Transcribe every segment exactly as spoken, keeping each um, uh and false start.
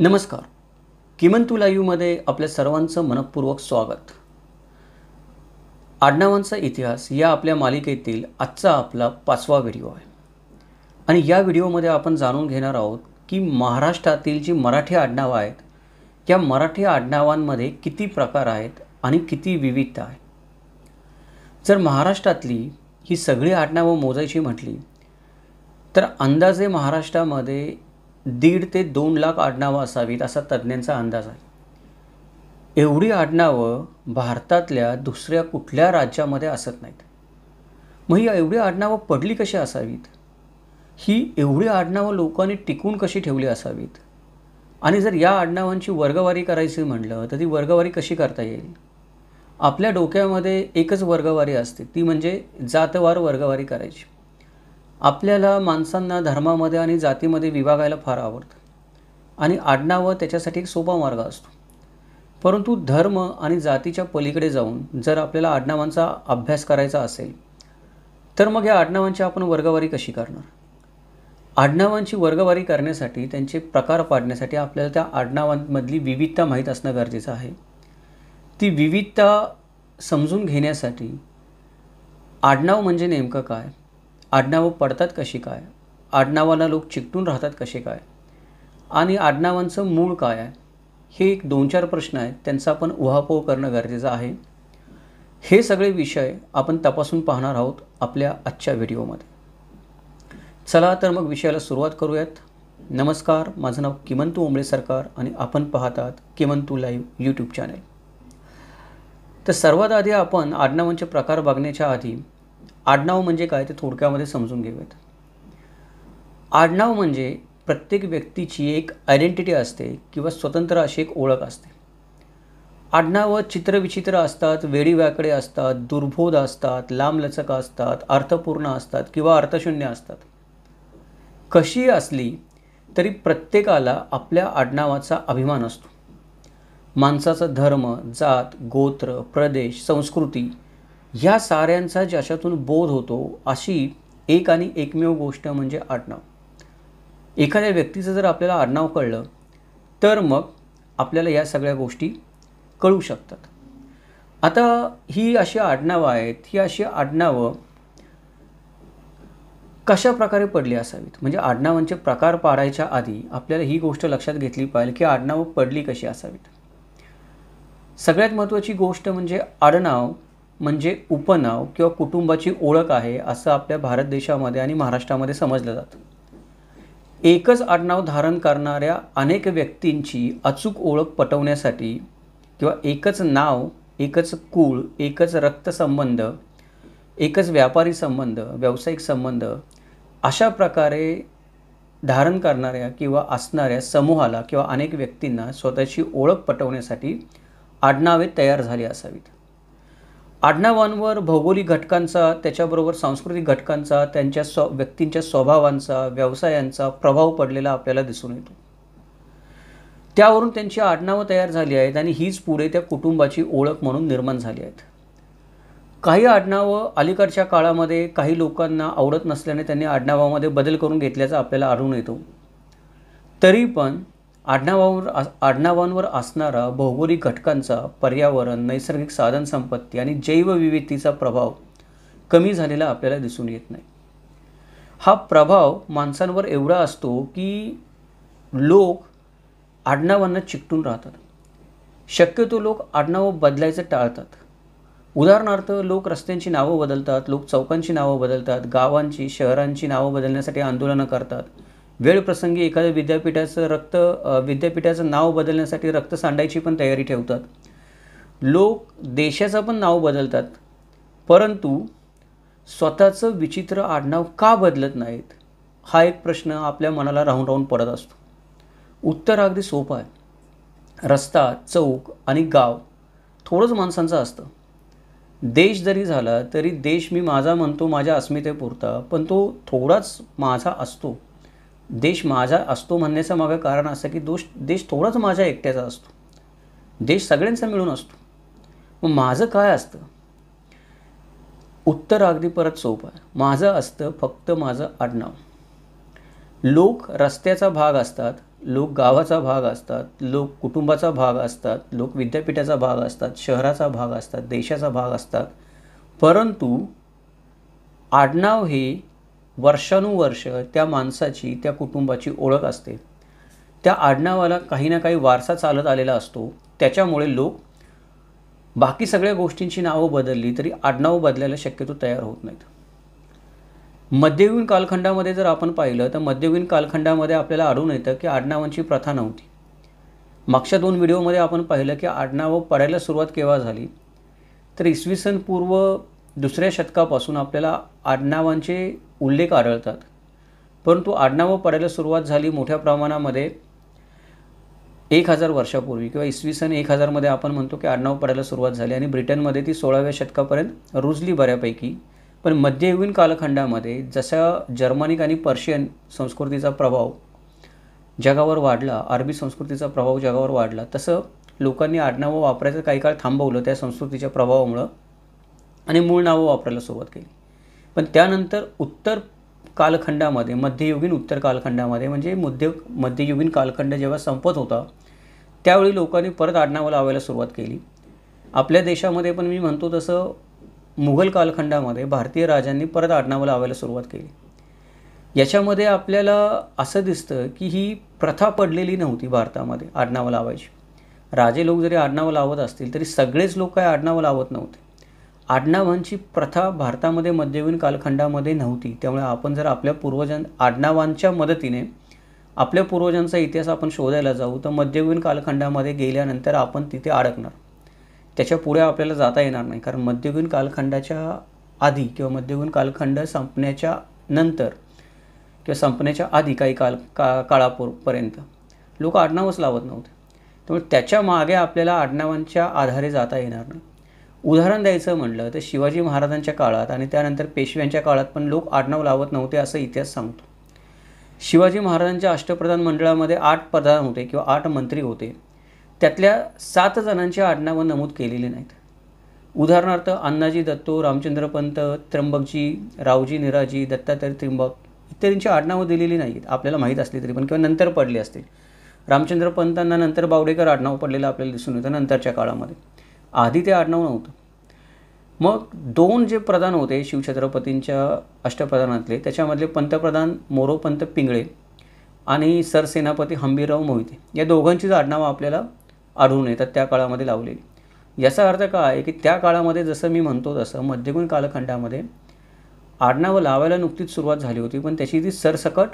नमस्कार, किमंतू लाईव्हमध्ये आपल्या सर्वांचं मनपूर्वक स्वागत। आडनावांचा इतिहास या आपल्या मालिकेतील आजचा आपला पाचवा व्हिडिओ आहे आणि या व्हिडिओमध्ये आपण जाणून घेणार आहोत की महाराष्ट्रातील जी मराठी आडनावं आहेत त्या मराठी आडनावांमध्ये किती प्रकार आहेत आणि किती विविधता आहे। जर महाराष्ट्रातली ही सगळी आडनावं मोजायची म्हटली तर अंदाजे महाराष्ट्रामध्ये दीड ते दोन लाख आडनावं असावीत असा तज्ज्ञांचा अंदाज आहे। एवढी आडनावं भारतातल्या दुसऱ्या कुठल्या राज्यामध्ये असत नाहीत। मग ही एवढी आडनावं पडली कशी असावीत, ही एवढी आडनावं लोकांनी टिकून कशी ठेवली असावीत आणि जर या आडनावांची वर्गवारी करायची म्हटलं तर ती वर्गवारी कशी करता येईल। आपल्या डोक्यामध्ये एकच वर्गवारी असते, ती म्हणजे जातवार वर्गवारी करायची। आपल्याला माणसांना धर्मामध्ये आणि जातीमध्ये विभागायला फार आवडतं आणि आडनावं त्याच्यासाठी एक सोपा मार्ग असतो। परंतु धर्म आणि जातीच्या पलीकडे जाऊन जर आपल्याला आडनावांचा अभ्यास करायचा असेल तर मग या आडनावांची आपण वर्गवारी कशी करणार। आडनावांची वर्गवारी करण्यासाठी, त्यांचे प्रकार पाडण्यासाठी आपल्याला त्या आडनावांमधली विविधता माहीत असणं गरजेचं आहे। ती विविधता समजून घेण्यासाठी आडनाव म्हणजे नेमकं काय, आडनावं पडतात कशी काय, आडनावाला लोक चिकटून राहतात कसे काय आणि आडनावांचं मूळ काय आहे, हे एक दोन चार प्रश्न आहेत, त्यांचा आपण उहापोह करणं गरजेचं आहे। हे सगळे विषय आपण तपासून पाहणार आहोत आपल्या आजच्या व्हिडिओमध्ये। चला तर मग विषयाला सुरुवात करूयात। नमस्कार, माझं नाव किमंतू ओंबळे सरकार आणि आपण पाहतात किमंतू लाईव्ह यूट्यूब चॅनल। तर सर्वात आधी आपण आडनावांचे प्रकार बघण्याच्या आधी आडनाव म्हणजे काय ते थोडक्यामध्ये समजून घेऊयात। आडनाव म्हणजे प्रत्येक व्यक्तीची एक आयडेंटिटी असते किंवा स्वतंत्र अशी एक ओळख असते। आडनावं चित्रविचित्र असतात, वेडीवाकडे असतात, दुर्बोध असतात, लांबलचक असतात, अर्थपूर्ण असतात किंवा अर्थशून्य असतात। कशी असली तरी प्रत्येकाला आपल्या आडनावाचा अभिमान असतो। माणसाचा धर्म, जात, गोत्र, प्रदेश, संस्कृती या साऱ्यांचा ज्याच्यातून बोध होतो अशी एक आणि एकमेव गोष्ट म्हणजे आडनाव। एखाद्या व्यक्तीचं जर आपल्याला आडनाव कळलं तर मग आपल्याला या सगळ्या गोष्टी कळू शकतात। आता ही अशी आडनावं आहेत, ही अशी आडनावं कशा प्रकारे पडली असावीत, म्हणजे आडनावांचे प्रकार पाडायच्या आधी आपल्याला ही गोष्ट लक्षात घेतली पाहिजे की आडनावं पडली कशी असावीत। सगळ्यात महत्त्वाची गोष्ट म्हणजे आडनाव म्हणजे उपनाव किंवा कुटुंबाची ओळख आहे असं आपल्या भारत देशामध्ये आणि महाराष्ट्रामध्ये समजलं जातं। एकच आडनाव धारण करणाऱ्या अनेक व्यक्तींची अचूक ओळख पटवण्यासाठी किंवा एकच नाव, एकच कुळ, एकच रक्तसंबंध, एकच व्यापारी संबंध, व्यावसायिक संबंध अशा प्रकारे धारण करणाऱ्या किंवा असणाऱ्या समूहाला किंवा अनेक व्यक्तींना स्वतःची ओळख पटवण्यासाठी आडनावे तयार झाली असावीत। आडनावांवर भौगोलिक घटकांचा, त्याच्याबरोबर सांस्कृतिक घटकांचा, त्यांच्या स्व व्यक्तींच्या स्वभावांचा, व्यवसायांचा प्रभाव पडलेला आपल्याला दिसून येतो। त्यावरून त्यांची आडनावं तयार झाली आहेत आणि हीच पुढे त्या कुटुंबाची ओळख म्हणून निर्माण झाली आहेत। काही आडनावं अलीकडच्या काळामध्ये काही लोकांना आवडत नसल्याने त्यांनी आडनावामध्ये बदल करून घेतल्याचा आपल्याला आढळून येतो। तरी पण आडनावांवर आडनावांवर असणारा भौगोलिक घटकांचा, पर्यावरण, नैसर्गिक साधनसंपत्ती आणि जैवविविधतेचा प्रभाव कमी झालेला आपल्याला दिसून येत नाही। हा प्रभाव माणसांवर एवढा असतो की लोक आडनावांना चिकटून राहतात। शक्यतो लोक आडनावं बदलायचं टाळतात। उदाहरणार्थ लोक रस्त्यांची नावं बदलतात, लोक चौकांची नावं बदलतात, गावांची, शहरांची नावं बदलण्यासाठी आंदोलनं करतात। वेळप्रसंगी एखाद्या विद्यापीठाचं रक्त विद्यापीठाचं नाव बदलण्यासाठी रक्त सांडायची पण तयारी ठेवतात। लोक देशाचं पण नाव बदलतात, परंतु स्वतःचं विचित्र आडनाव का बदलत नाहीत हा एक प्रश्न आपल्या मनाला राहून राहून पडत असतो। उत्तर अगदी सोपं आहे, रस्ता, चौक आणि गाव थोडंच माणसांचं असतं। देश जरी झाला तरी देश मी माझा म्हणतो माझ्या अस्मितेपुरता, पण तो थोडाच माझा असतो। देश माझा असतो म्हणण्याचं मागं कारण असं की दोष देश थोडाच माझ्या एकट्याचा असतो, देश सगळ्यांचा मिळून असतो। मग माझं काय असतं, उत्तर अगदी परत सोपं आहे, माझं असतं फक्त माझं आडनाव। लोक रस्त्याचा भाग असतात, लोक गावाचा भाग असतात, लोक कुटुंबाचा भाग असतात, लोक विद्यापीठाचा भाग असतात, शहराचा भाग असतात, देशाचा भाग असतात, परंतु आडनाव हे वर्षानुवर्ष त्या माणसाची त्या कुटुंबाची ओळख असते। त्या आडनावाला काही ना काही वारसा चालत आलेला असतो, त्याच्यामुळे लोक बाकी सगळ्या गोष्टींची नावं बदलली तरी आडनाव बदलायला शक्यतो तयार होत नाहीत। मध्ययुगीन कालखंडामध्ये जर आपण पाहिलं तर मध्ययुगीन कालखंडामध्ये आपल्याला आढळून येतं की आडनावांची प्रथा नव्हती। मागच्या दोन व्हिडिओमध्ये आपण पाहिलं की आडनावं पडायला सुरुवात केव्हा झाली, तर इसवी सन पूर्व दुसऱ्या शतकापासून आपल्याला आडनावांचे उल्लेख आढळतात। परंतु आडनावं पडायला सुरुवात झाली मोठ्या प्रमाणामध्ये एक हज़ार वर्षापूर्वी किंवा इसवी सन एक हज़ारमध्ये आपण म्हणतो की आडनावं पडायला सुरुवात झाली आणि ब्रिटनमध्ये ती सोळाव्या शतकापर्यंत रुजली बऱ्यापैकी। पण मध्ययुगीन कालखंडामध्ये जसा जर्मनिक आणि पर्शियन संस्कृतीचा प्रभाव जगावर वाढला, अरबी संस्कृतीचा प्रभाव जगावर वाढला, तसं लोकांनी आडनावं वापरायचं काही काळ थांबवलं त्या संस्कृतीच्या प्रभावामुळं आणि मूळ नावं वापरायला सुरुवात केली। पण त्यानंतर उत्तर कालखंडामध्ये मध्ययुगीन उत्तर कालखंडामध्ये म्हणजे मध्य मध्ययुगीन कालखंड जेव्हा संपत होता त्यावेळी लोकांनी परत आडनावं लावायला सुरुवात केली। आपल्या देशामध्ये पण मी म्हणतो तसं मुघल कालखंडामध्ये भारतीय राजांनी परत आडनावं लावायला सुरुवात केली। याच्यामध्ये आपल्याला असं दिसतं की ही प्रथा पडलेली नव्हती भारतामध्ये आडनावं लावायची। राजे लोक जरी आडनावं लावत असतील तरी सगळेच लोक काय आडनावं लावत नव्हते। आडनावांची प्रथा भारतामध्ये मध्ययुगीन कालखंडामध्ये नव्हती, त्यामुळे आपण जर आपल्या पूर्वजां आडनावांच्या मदतीने आपल्या पूर्वजांचा इतिहास आपण शोधायला जाऊ तर मध्ययुगीन कालखंडामध्ये गेल्यानंतर आपण तिथे अडकणार, त्याच्या पुढे आपल्याला जाता येणार नाही। कारण मध्ययुगीन कालखंडाच्या आधी किंवा मध्ययुगीन कालखंड संपण्याच्या नंतर किंवा संपण्याच्या आधी काही काल का काळापर्यंत लोक आडनावच लावत नव्हते, त्यामुळे त्याच्या मागे आपल्याला आडनावांच्या आधारे जाता येणार नाही। उदाहरण द्यायचं म्हटलं तर शिवाजी महाराजांच्या काळात आणि त्यानंतर पेशव्यांच्या काळात पण लोक आडनाव लावत नव्हते असं इतिहास सांगतो। शिवाजी महाराजांच्या अष्टप्रधान मंडळामध्ये आठ प्रधान होते किंवा आठ मंत्री होते, त्यातल्या सात जणांची आडनावं नमूद केलेली नाहीत। उदाहरणार्थ अण्णाजी दत्तो, रामचंद्र पंत, त्र्यंबकजी, रावजी, निराजी, दत्तात्रय त्र्यंबक इत्यादींची आडनावं दिलेली नाहीत आपल्याला माहीत असली तरी पण, किंवा नंतर पडली असतील। रामचंद्र पंतांना नंतर बावडेकर आडनाव पडलेलं आपल्याला दिसून येतं नंतरच्या काळामध्ये, आधी ते आडनाव नव्हतं। मग दोन जे प्रधान होते शिवछत्रपतींच्या अष्टप्रधानातले त्याच्यामधले पंतप्रधान मोरोपंत पिंगळे आणि सरसेनापती हंबीरराव मोहिते या दोघांचीच आडनावं आपल्याला आढळून येतात त्या काळामध्ये लावलेली। याचा अर्थ काय आहे की त्या काळामध्ये जसं मी म्हणतो तसं मध्ययुगीन कालखंडामध्ये आडनावं लावायला नुकतीच सुरुवात झाली होती, पण त्याची ती सरसकट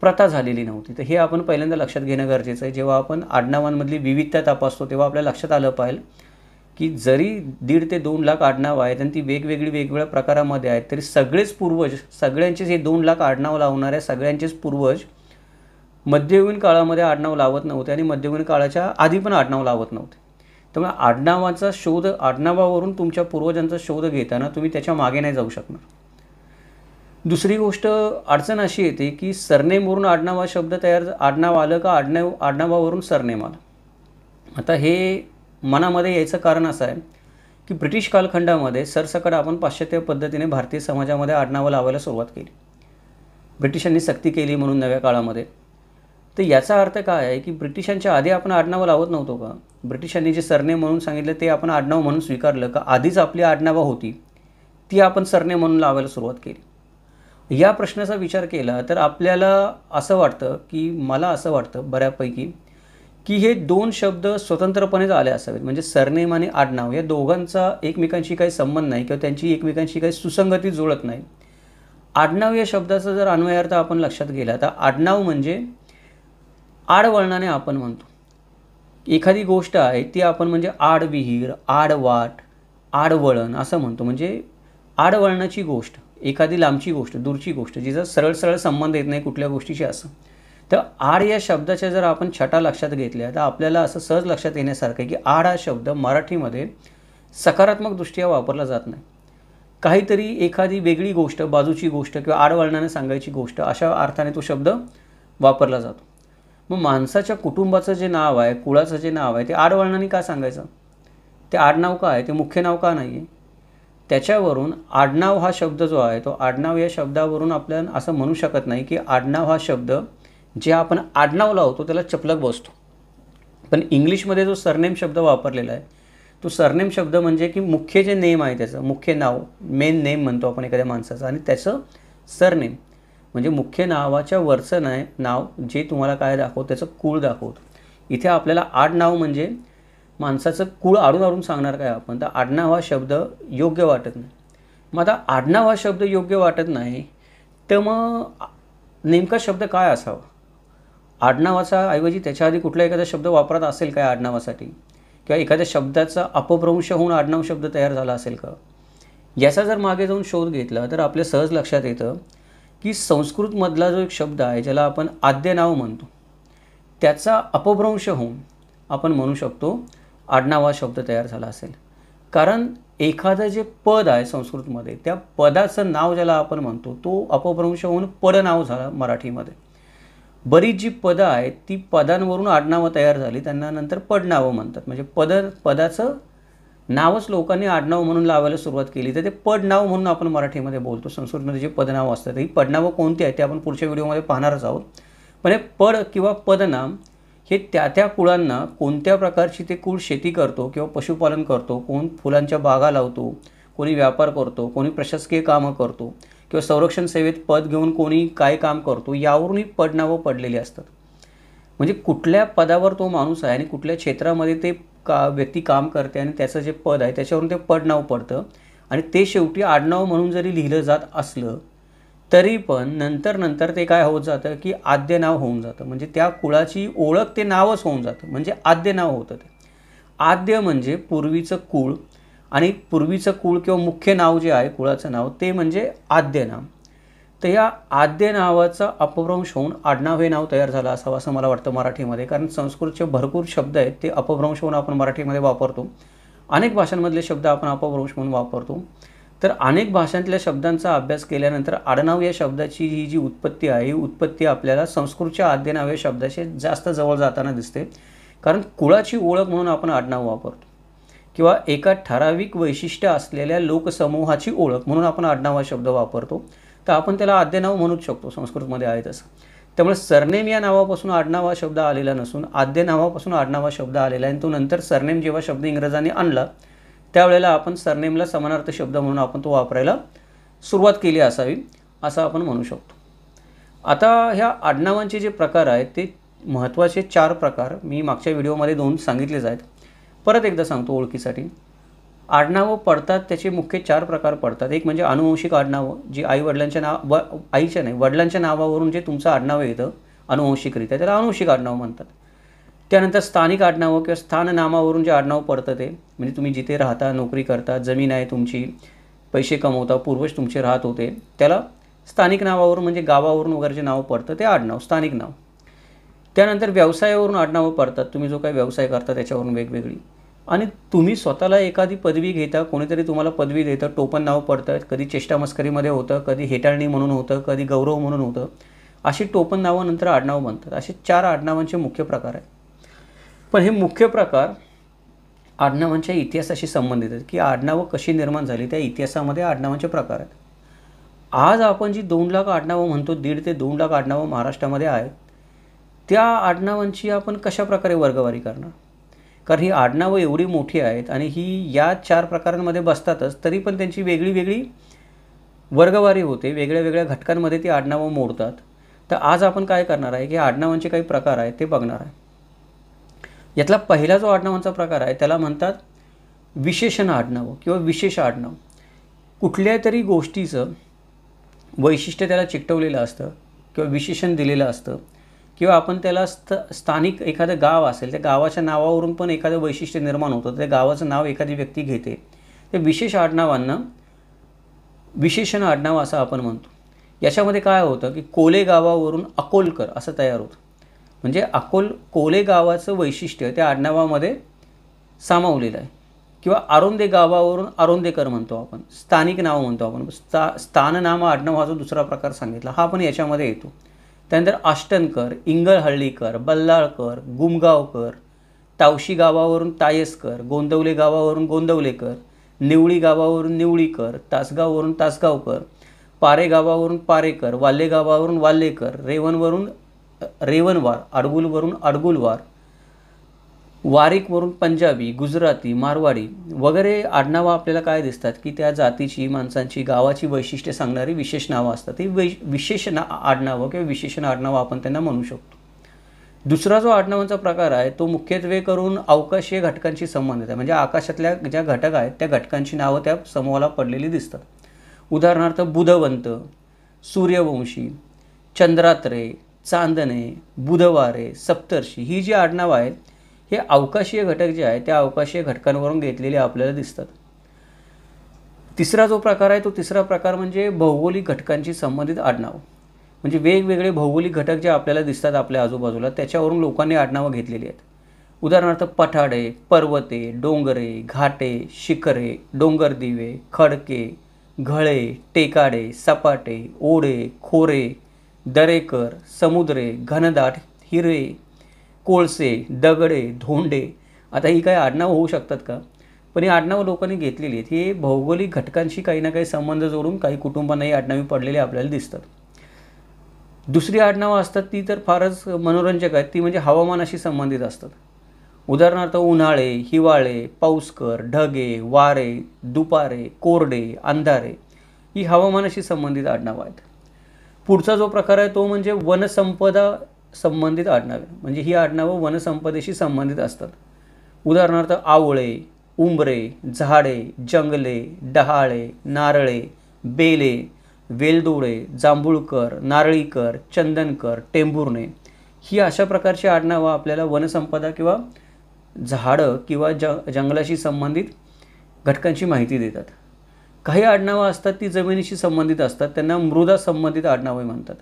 प्रथा झालेली नव्हती। तर हे आपण पहिल्यांदा लक्षात घेणं गरजेचं आहे। जेव्हा आपण आडनावांमधली विविधता तपासतो तेव्हा आपल्याला लक्षात आलं पाहिजे की जरी दीड ते दोन लाख आडनाव आहेत आणि ती वेगवेगळी वेगवेगळ्या प्रकारामध्ये आहेत तरी सगळेच पूर्वज, सगळ्यांचेच हे दोन लाख आडनाव लावणाऱ्या सगळ्यांचेच पूर्वज मध्ययुगीन काळामध्ये आडनाव लावत नव्हते आणि मध्ययुगीन काळाच्या आधी पण आडनाव लावत नव्हते। त्यामुळे आडनावाचा शोध, आडनावावरून तुमच्या पूर्वजांचा शोध घेताना तुम्ही त्याच्या मागे नाही जाऊ शकणार। दुसरी गोष्ट अडचण अशी येते की सरनेमवरून आडनाव हा शब्द तयार, आडनाव आलं का आडनाव आडनावावरून सरनेम आलं। आता हे मनामध्ये यायचं कारण असं आहे की ब्रिटिश कालखंडामध्ये सरसकट आपण पाश्चात्य पद्धतीने भारतीय समाजामध्ये आडनावं लावायला सुरुवात केली, ब्रिटिशांनी सक्ती केली म्हणून नव्या काळामध्ये। तर याचा अर्थ काय आहे की ब्रिटिशांच्या आधी आपण आडनावं लावत नव्हतो का? ब्रिटिशांनी जे सरनेम म्हणून सांगितलं ते आपण आडनाव म्हणून स्वीकारलं का? आधीच आपली आडनावं होती ती आपण सरनेम म्हणून लावायला सुरुवात केली? या प्रश्नाचा विचार केला तर आपल्याला असं वाटतं की मला असं वाटतं बऱ्यापैकी की हे दोन शब्द स्वतंत्रपणेच आले असावेत। म्हणजे सरनेम आणि आडनाव या दोघांचा एकमेकांशी काही संबंध नाही किंवा त्यांची एकमेकांशी काही सुसंगती जुळत नाही। आडनाव या शब्दाचा जर अन्वयार्थ आपण लक्षात गेला तर आडनाव म्हणजे आडवळणाने आपण म्हणतो एखादी गोष्ट आहे ती आपण म्हणजे आडविहीर, आडवाट, आडवळण असं म्हणतो। म्हणजे आडवळणाची गोष्ट, एखादी लांबची गोष्ट, दूरची गोष्ट जिचा सरळ सरळ संबंध येत नाही कुठल्या गोष्टीशी असं। तर आड या शब्दाच्या जर आपण छटा लक्षात घेतल्या तर आपल्याला असं सहज लक्षात येण्यासारखं आहे की आड हा शब्द मराठीमध्ये सकारात्मकदृष्ट्या वापरला जात नाही। काहीतरी एखादी वेगळी गोष्ट, बाजूची गोष्ट किंवा आडवळणाने सांगायची गोष्ट अशा अर्थाने तो शब्द वापरला जातो। मग माणसाच्या कुटुंबाचं जे नाव आहे, कुळाचं जे नाव आहे ते आडवळणाने का सांगायचं? ते आडनाव का आहे? ते मुख्य नाव का नाही आहे? त्याच्यावरून आडनाव हा शब्द जो आहे तो आडनाव या शब्दावरून आपल्याला असं म्हणू शकत नाही की आडनाव हा शब्द जे आपण आडनाव लावतो त्याला चपलक बसतो। पण इंग्लिशमध्ये जो सरनेम शब्द वापरलेला आहे तो सरनेम शब्द म्हणजे की मुख्य जे नेम आहे त्याचं मुख्य नाव मेन नेम म्हणतो आपण एखाद्या माणसाचं, आणि त्याचं सरनेम म्हणजे मुख्य नावाच्या वरचं नाही नाव जे तुम्हाला काय दाखवतो त्याचं कुळ दाखवतो। इथे आपल्याला आडनाव म्हणजे माणसाचं कुळ आडून आडून सांगणार काय आपण, तर आडनाव हा शब्द योग्य वाटत नाही। मग आता आडनाव हा शब्द योग्य वाटत नाही तर मग नेमका शब्द काय असावा, आडनावाचा ऐवजी त्याच्या आधी कुठला एखादा शब्द वापरत असेल काय आडनावासाठी, किंवा एखाद्या शब्दाचा अपभ्रंश होऊन आडनाव शब्द तयार झाला असेल का, याचा जर मागे जाऊन शोध घेतला तर आपल्या सहज लक्षात येतं की संस्कृतमधला जो एक शब्द आहे ज्याला आपण आद्य नाव म्हणतो त्याचा अपभ्रंश होऊन आपण म्हणू शकतो आडनाव हा शब्द तयार झाला असेल। कारण एखादं जे पद आहे संस्कृतमध्ये त्या पदाचं नाव ज्याला आपण म्हणतो तो अपभ्रंश होऊन पडनाव झाला मराठीमध्ये। बरीच जी पदं आहेत ती पदांवरून आडनावं तयार झाली, त्यांना नंतर पडनावं म्हणतात। म्हणजे पद पदाचं नावच लोकांनी आडनाव म्हणून लावायला सुरुवात केली तर ते पडनाव म्हणून आपण मराठीमध्ये बोलतो। संस्कृतमध्ये जे पदनावं असतात ही पडनावं कोणती आहेत ते आपण पुढच्या व्हिडिओमध्ये पाहणारच आहोत। पण हे पड किंवा पदनाम हे त्या त्या कुळांना कोणत्या प्रकारची, ते कुळ शेती करतो किंवा पशुपालन करतो, कोण फुलांच्या बागा लावतो, कोणी व्यापार करतो, कोणी प्रशासकीय कामं करतो, किंवा संरक्षण सेवेत पद घेऊन कोणी काय काम करतो, यावरूनही पडनावं पडलेली असतात। म्हणजे कुठल्या पदावर तो माणूस आहे आणि कुठल्या क्षेत्रामध्ये ते का व्यक्ती काम करते आणि त्याचं जे पद आहे त्याच्यावरून ते पडनाव पडतं, आणि ते शेवटी आडनाव म्हणून जरी लिहिलं जात असलं तरी पण नंतर नंतर ते काय होत जातं की आद्य नाव होऊन जातं। म्हणजे त्या कुळाची ओळख ते नावच होऊन जातं, म्हणजे आद्य नाव होतं ते। आद्य म्हणजे पूर्वीचं कुळ, आणि पूर्वीचं कुळ किंवा मुख्य नाव जे आहे कुळाचं नाव ते म्हणजे आद्य नाव। तर या आद्य नावाचा अपभ्रंश होऊन आडनाव हे नाव तयार झालं असावं असं मला वाटतं मराठीमध्ये। कारण संस्कृतचे भरपूर शब्द आहेत ते अपभ्रंश होऊन आपण मराठीमध्ये वापरतो, अनेक भाषांमधले शब्द आपण अपभ्रंश म्हणून वापरतो। तर अनेक भाषांतल्या शब्दांचा अभ्यास केल्यानंतर आडनाव या शब्दाची ही जी उत्पत्ती आहे ही उत्पत्ती आपल्याला संस्कृतच्या आद्यनाव या शब्दाशी जास्त जवळ जाताना दिसते। कारण कुळाची ओळख म्हणून आपण आडनाव वापरतो, किंवा एका ठराविक वैशिष्ट्य असलेल्या लोकसमूहाची ओळख म्हणून आपण आडनाव हा शब्द वापरतो, तर आपण त्याला आद्यनाव म्हणूच शकतो संस्कृतमध्ये आहे तसं। त्यामुळे सरनेम या नावापासून आडनाव हा शब्द आलेला नसून आद्य नावापासून आडनाव हा शब्द आलेला आहे, आणि तो नंतर सरनेम जेव्हा शब्द इंग्रजांनी आणला त्यावेळेला आपण सरनेमला समानार्थी शब्द म्हणून आपण तो वापरायला सुरुवात केली असावी असं आपण म्हणू शकतो। आता ह्या आडनावांचे जे प्रकार आहेत ते महत्त्वाचे चार प्रकार मी मागच्या व्हिडिओमध्ये दोन सांगितलेच आहेत, परत एकदा सांगतो ओळखीसाठी। आडनावं पडतात त्याचे मुख्य चार प्रकार पडतात। एक म्हणजे अनुवंशिक आडनावं, जी आई वडिलांच्या नाव व आईच्या नाही वडिलांच्या नावावरून जे तुमचं आडनाव येतं अनुवंशिकरित्या त्याला अनुवंशिक आडनावं म्हणतात। त्यानंतर स्थानिक आडनावं किंवा स्थाननामावरून जे आडनाव पडतं ते म्हणजे तुम्ही जिथे राहता, नोकरी करता, जमीन आहे तुमची, पैसे कमवता, पूर्वज तुमचे राहत होते, त्याला स्थानिक नावावरून म्हणजे गावावरून वगैरे जे नाव पडतं ते आडनाव स्थानिक नाव। त्यानंतर व्यवसायावरून आडनावं पडतात, तुम्ही जो काही व्यवसाय करता त्याच्यावरून वेगवेगळी, आणि तुम्ही स्वतःला एखादी पदवी घेता, कोणीतरी तुम्हाला पदवी देतं, टोपण नाव पडतं, कधी चेष्टामस्करीमध्ये होतं, कधी हेटाळणी म्हणून होतं, कधी गौरव म्हणून होतं, अशी टोपण नावं नंतर आडनाव बनतात। असे चार आडनावांचे मुख्य प्रकार आहेत। पण हे मुख्य प्रकार आडनावांच्या इतिहासाशी संबंधित आहेत, की आडनावं कशी निर्माण झाली त्या इतिहासामध्ये आडनावांचे प्रकार आहेत। आज आपण जी दोन लाख आडनावं म्हणतो, दीड ते दोन लाख आडनावं महाराष्ट्रामध्ये आहेत, त्या आडनावांची आपण कशाप्रकारे वर्गवारी करणार, कारण ही आडनावं एवढी मोठी आहेत आणि ही या चार प्रकारांमध्ये बसतातच, तरी पण त्यांची वेगळी वेगळी वर्गवारी होते, वेगळ्या वेगळ्या घटकांमध्ये ती आडनावं मोडतात। तर आज आपण काय करणार आहे की आडनावांचे काही प्रकार आहेत ते बघणार आहे। यातला पहिला जो आडनावांचा प्रकार आहे त्याला म्हणतात विशेषण आडनावं किंवा विशेष आडनाव। कुठल्या तरी गोष्टीचं वैशिष्ट्य त्याला चिकटवलेलं असतं किंवा विशेषण दिलेलं असतं, किंवा आपण त्याला स्थ स्थानिक एखादं गाव असेल त्या गावाच्या नावावरून पण एखादं वैशिष्ट्य निर्माण होतं, त्या गावाचं नाव एखादी व्यक्ती घेते, ते विशेष आडनावांना विशेषण आडनाव असं आपण म्हणतो। याच्यामध्ये काय होतं की कोले गावावरून अकोलकर असं तयार होतं, म्हणजे अकोल कोले गावाचं वैशिष्ट्य त्या आडनावामध्ये सामावलेलं आहे। किंवा आरोंदे गावावरून आरोंदेकर म्हणतो आपण, स्थानिक नाव म्हणतो आपण। स्था स्थाननाम आडनाव हा जो दुसरा प्रकार सांगितला हा पण याच्यामध्ये येतो। त्यानंतर आष्टनकर, इंगळहळ्ळीकर, बल्लाळकर, गुमगावकर, तावशी गावावरून तायसकर, गोंदवले गावावरून गोंदवलेकर, निवळी गावावरून निवळीकर, तासगाववरून तासगावकर, पारे गावावरून पारेकर, वाल्हे गावावरून वाल्हेकर, रेवणवरून रेवणवार, अडगुलवरून अडगुलवार, वारिकवरून पंजाबी, गुजराती, मारवाडी वगैरे आडनावं आपल्याला काय दिसतात की त्या जातीची, माणसांची, गावाची वैशिष्ट्ये सांगणारी विशेष नावं असतात. ती वै विशेषण आडनावं किंवा विशेषण आडनावं आपण त्यांना म्हणू शकतो. दुसरा जो आडनावांचा प्रकार आहे तो मुख्यत्वे करून अवकाशीय घटकांशी संबंधित आहे. म्हणजे आकाशातल्या ज्या घटक आहेत त्या घटकांची नावं त्या समूहाला पडलेली दिसतात. उदाहरणार्थ बुधवंत, सूर्यवंशी, चंद्रात्रे, चांदणे, बुधवारे, सप्तर्षी ही जी आडनावं आहेत हे अवकाशीय घटक जे आहे त्या अवकाशीय घटकांवरून घेतलेले आपल्याला दिसतात. तिसरा जो प्रकार आहे तो तिसरा प्रकार म्हणजे भौगोलिक घटकांशी संबंधित आडनावं. म्हणजे वेगवेगळे भौगोलिक घटक जे आपल्याला दिसतात आपल्या आजूबाजूला त्याच्यावरून लोकांनी आडनावं घेतलेली आहेत. उदाहरणार्थ पठाडे, पर्वते, डोंगरे, घाटे, शिखरे, डोंगरदिवे, खडके, घळे, टेकाडे, सपाटे, ओढे, खोरे, दरेकर, समुद्रे, घनदाट, हिरे, कोळसे, दगडे, धोंडे. आता ही काही आडनावं होऊ शकतात का? पण ही आडनावं लोकांनी घेतलेली आहेत. हे भौगोलिक घटकांशी काही ना काही संबंध जोडून काही कुटुंबांना ही आडनावी पडलेली आपल्याला दिसतात. दुसरी आडनावं असतात ती तर फारच मनोरंजक आहेत. ती म्हणजे हवामानाशी संबंधित असतात. उदाहरणार्थ उन्हाळे, हिवाळे, पाऊसकर, ढगे, वारे, दुपारे, कोरडे, अंधारे ही हवामानाशी संबंधित आडनावं आहेत. पुढचा जो प्रकार आहे तो म्हणजे वनसंपदा संबंधित आडनावे. म्हणजे ही आडनावं वनसंपदेशी संबंधित असतात. उदाहरणार्थ आवळे, उंबरे, झाडे, जंगले, डहाळे, नारळे, बेले, वेलदोडे, जांभूळकर, नारळीकर, चंदनकर, टेंभुर्णे ही अशा प्रकारची आडनावं आपल्याला वनसंपदा किंवा झाडं किंवा ज जंगलाशी संबंधित घटकांची माहिती देतात. काही आडनावं असतात ती जमिनीशी संबंधित असतात. त्यांना मृदा संबंधित आडनावे म्हणतात.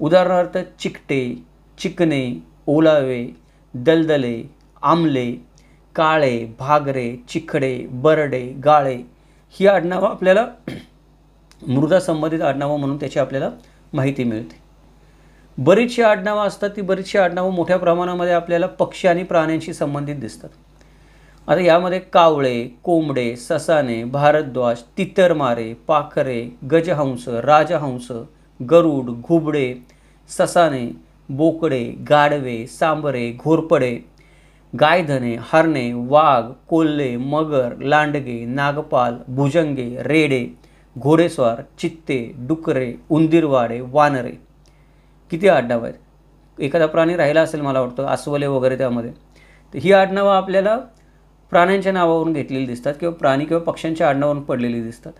उदाहरणार्थ चिकटे, चिकणे, ओलावे, दलदले, आमले, काळे, भागरे, चिखडे, बरडे, गाळे ही आडनावं आपल्याला मृदा संबंधित आडनावं म्हणून त्याची आपल्याला माहिती मिळते. बरीचशी आडनावं असतात ती बरीचशी आडनावं मोठ्या प्रमाणामध्ये आपल्याला पक्षी आणि प्राण्यांशी संबंधित दिसतात. आता यामध्ये कावळे, कोंबडे, ससाणे, भारद्वाज, तितरमारे, पाखरे, गजहंस, राजहंस, गरुड, घुबडे, ससाणे, बोकडे, गाढवे, सांबरे, घोरपडे, गायधने, हरणे, वाघ, कोल्हे, मगर, लांडगे, नागपाल, भुजंगे, रेडे, घोडेस्वार, चित्ते, डुकरे, उंदीरवाडे, वानरे किती आडनावं आहेत. एखादा प्राणी राहिला असेल मला वाटतं अस्वले वगैरे त्यामध्ये. तर ही आडनावं आपल्याला प्राण्यांच्या नावावरून घेतलेली दिसतात किंवा प्राणी किंवा पक्ष्यांच्या आडनावावरून पडलेली दिसतात.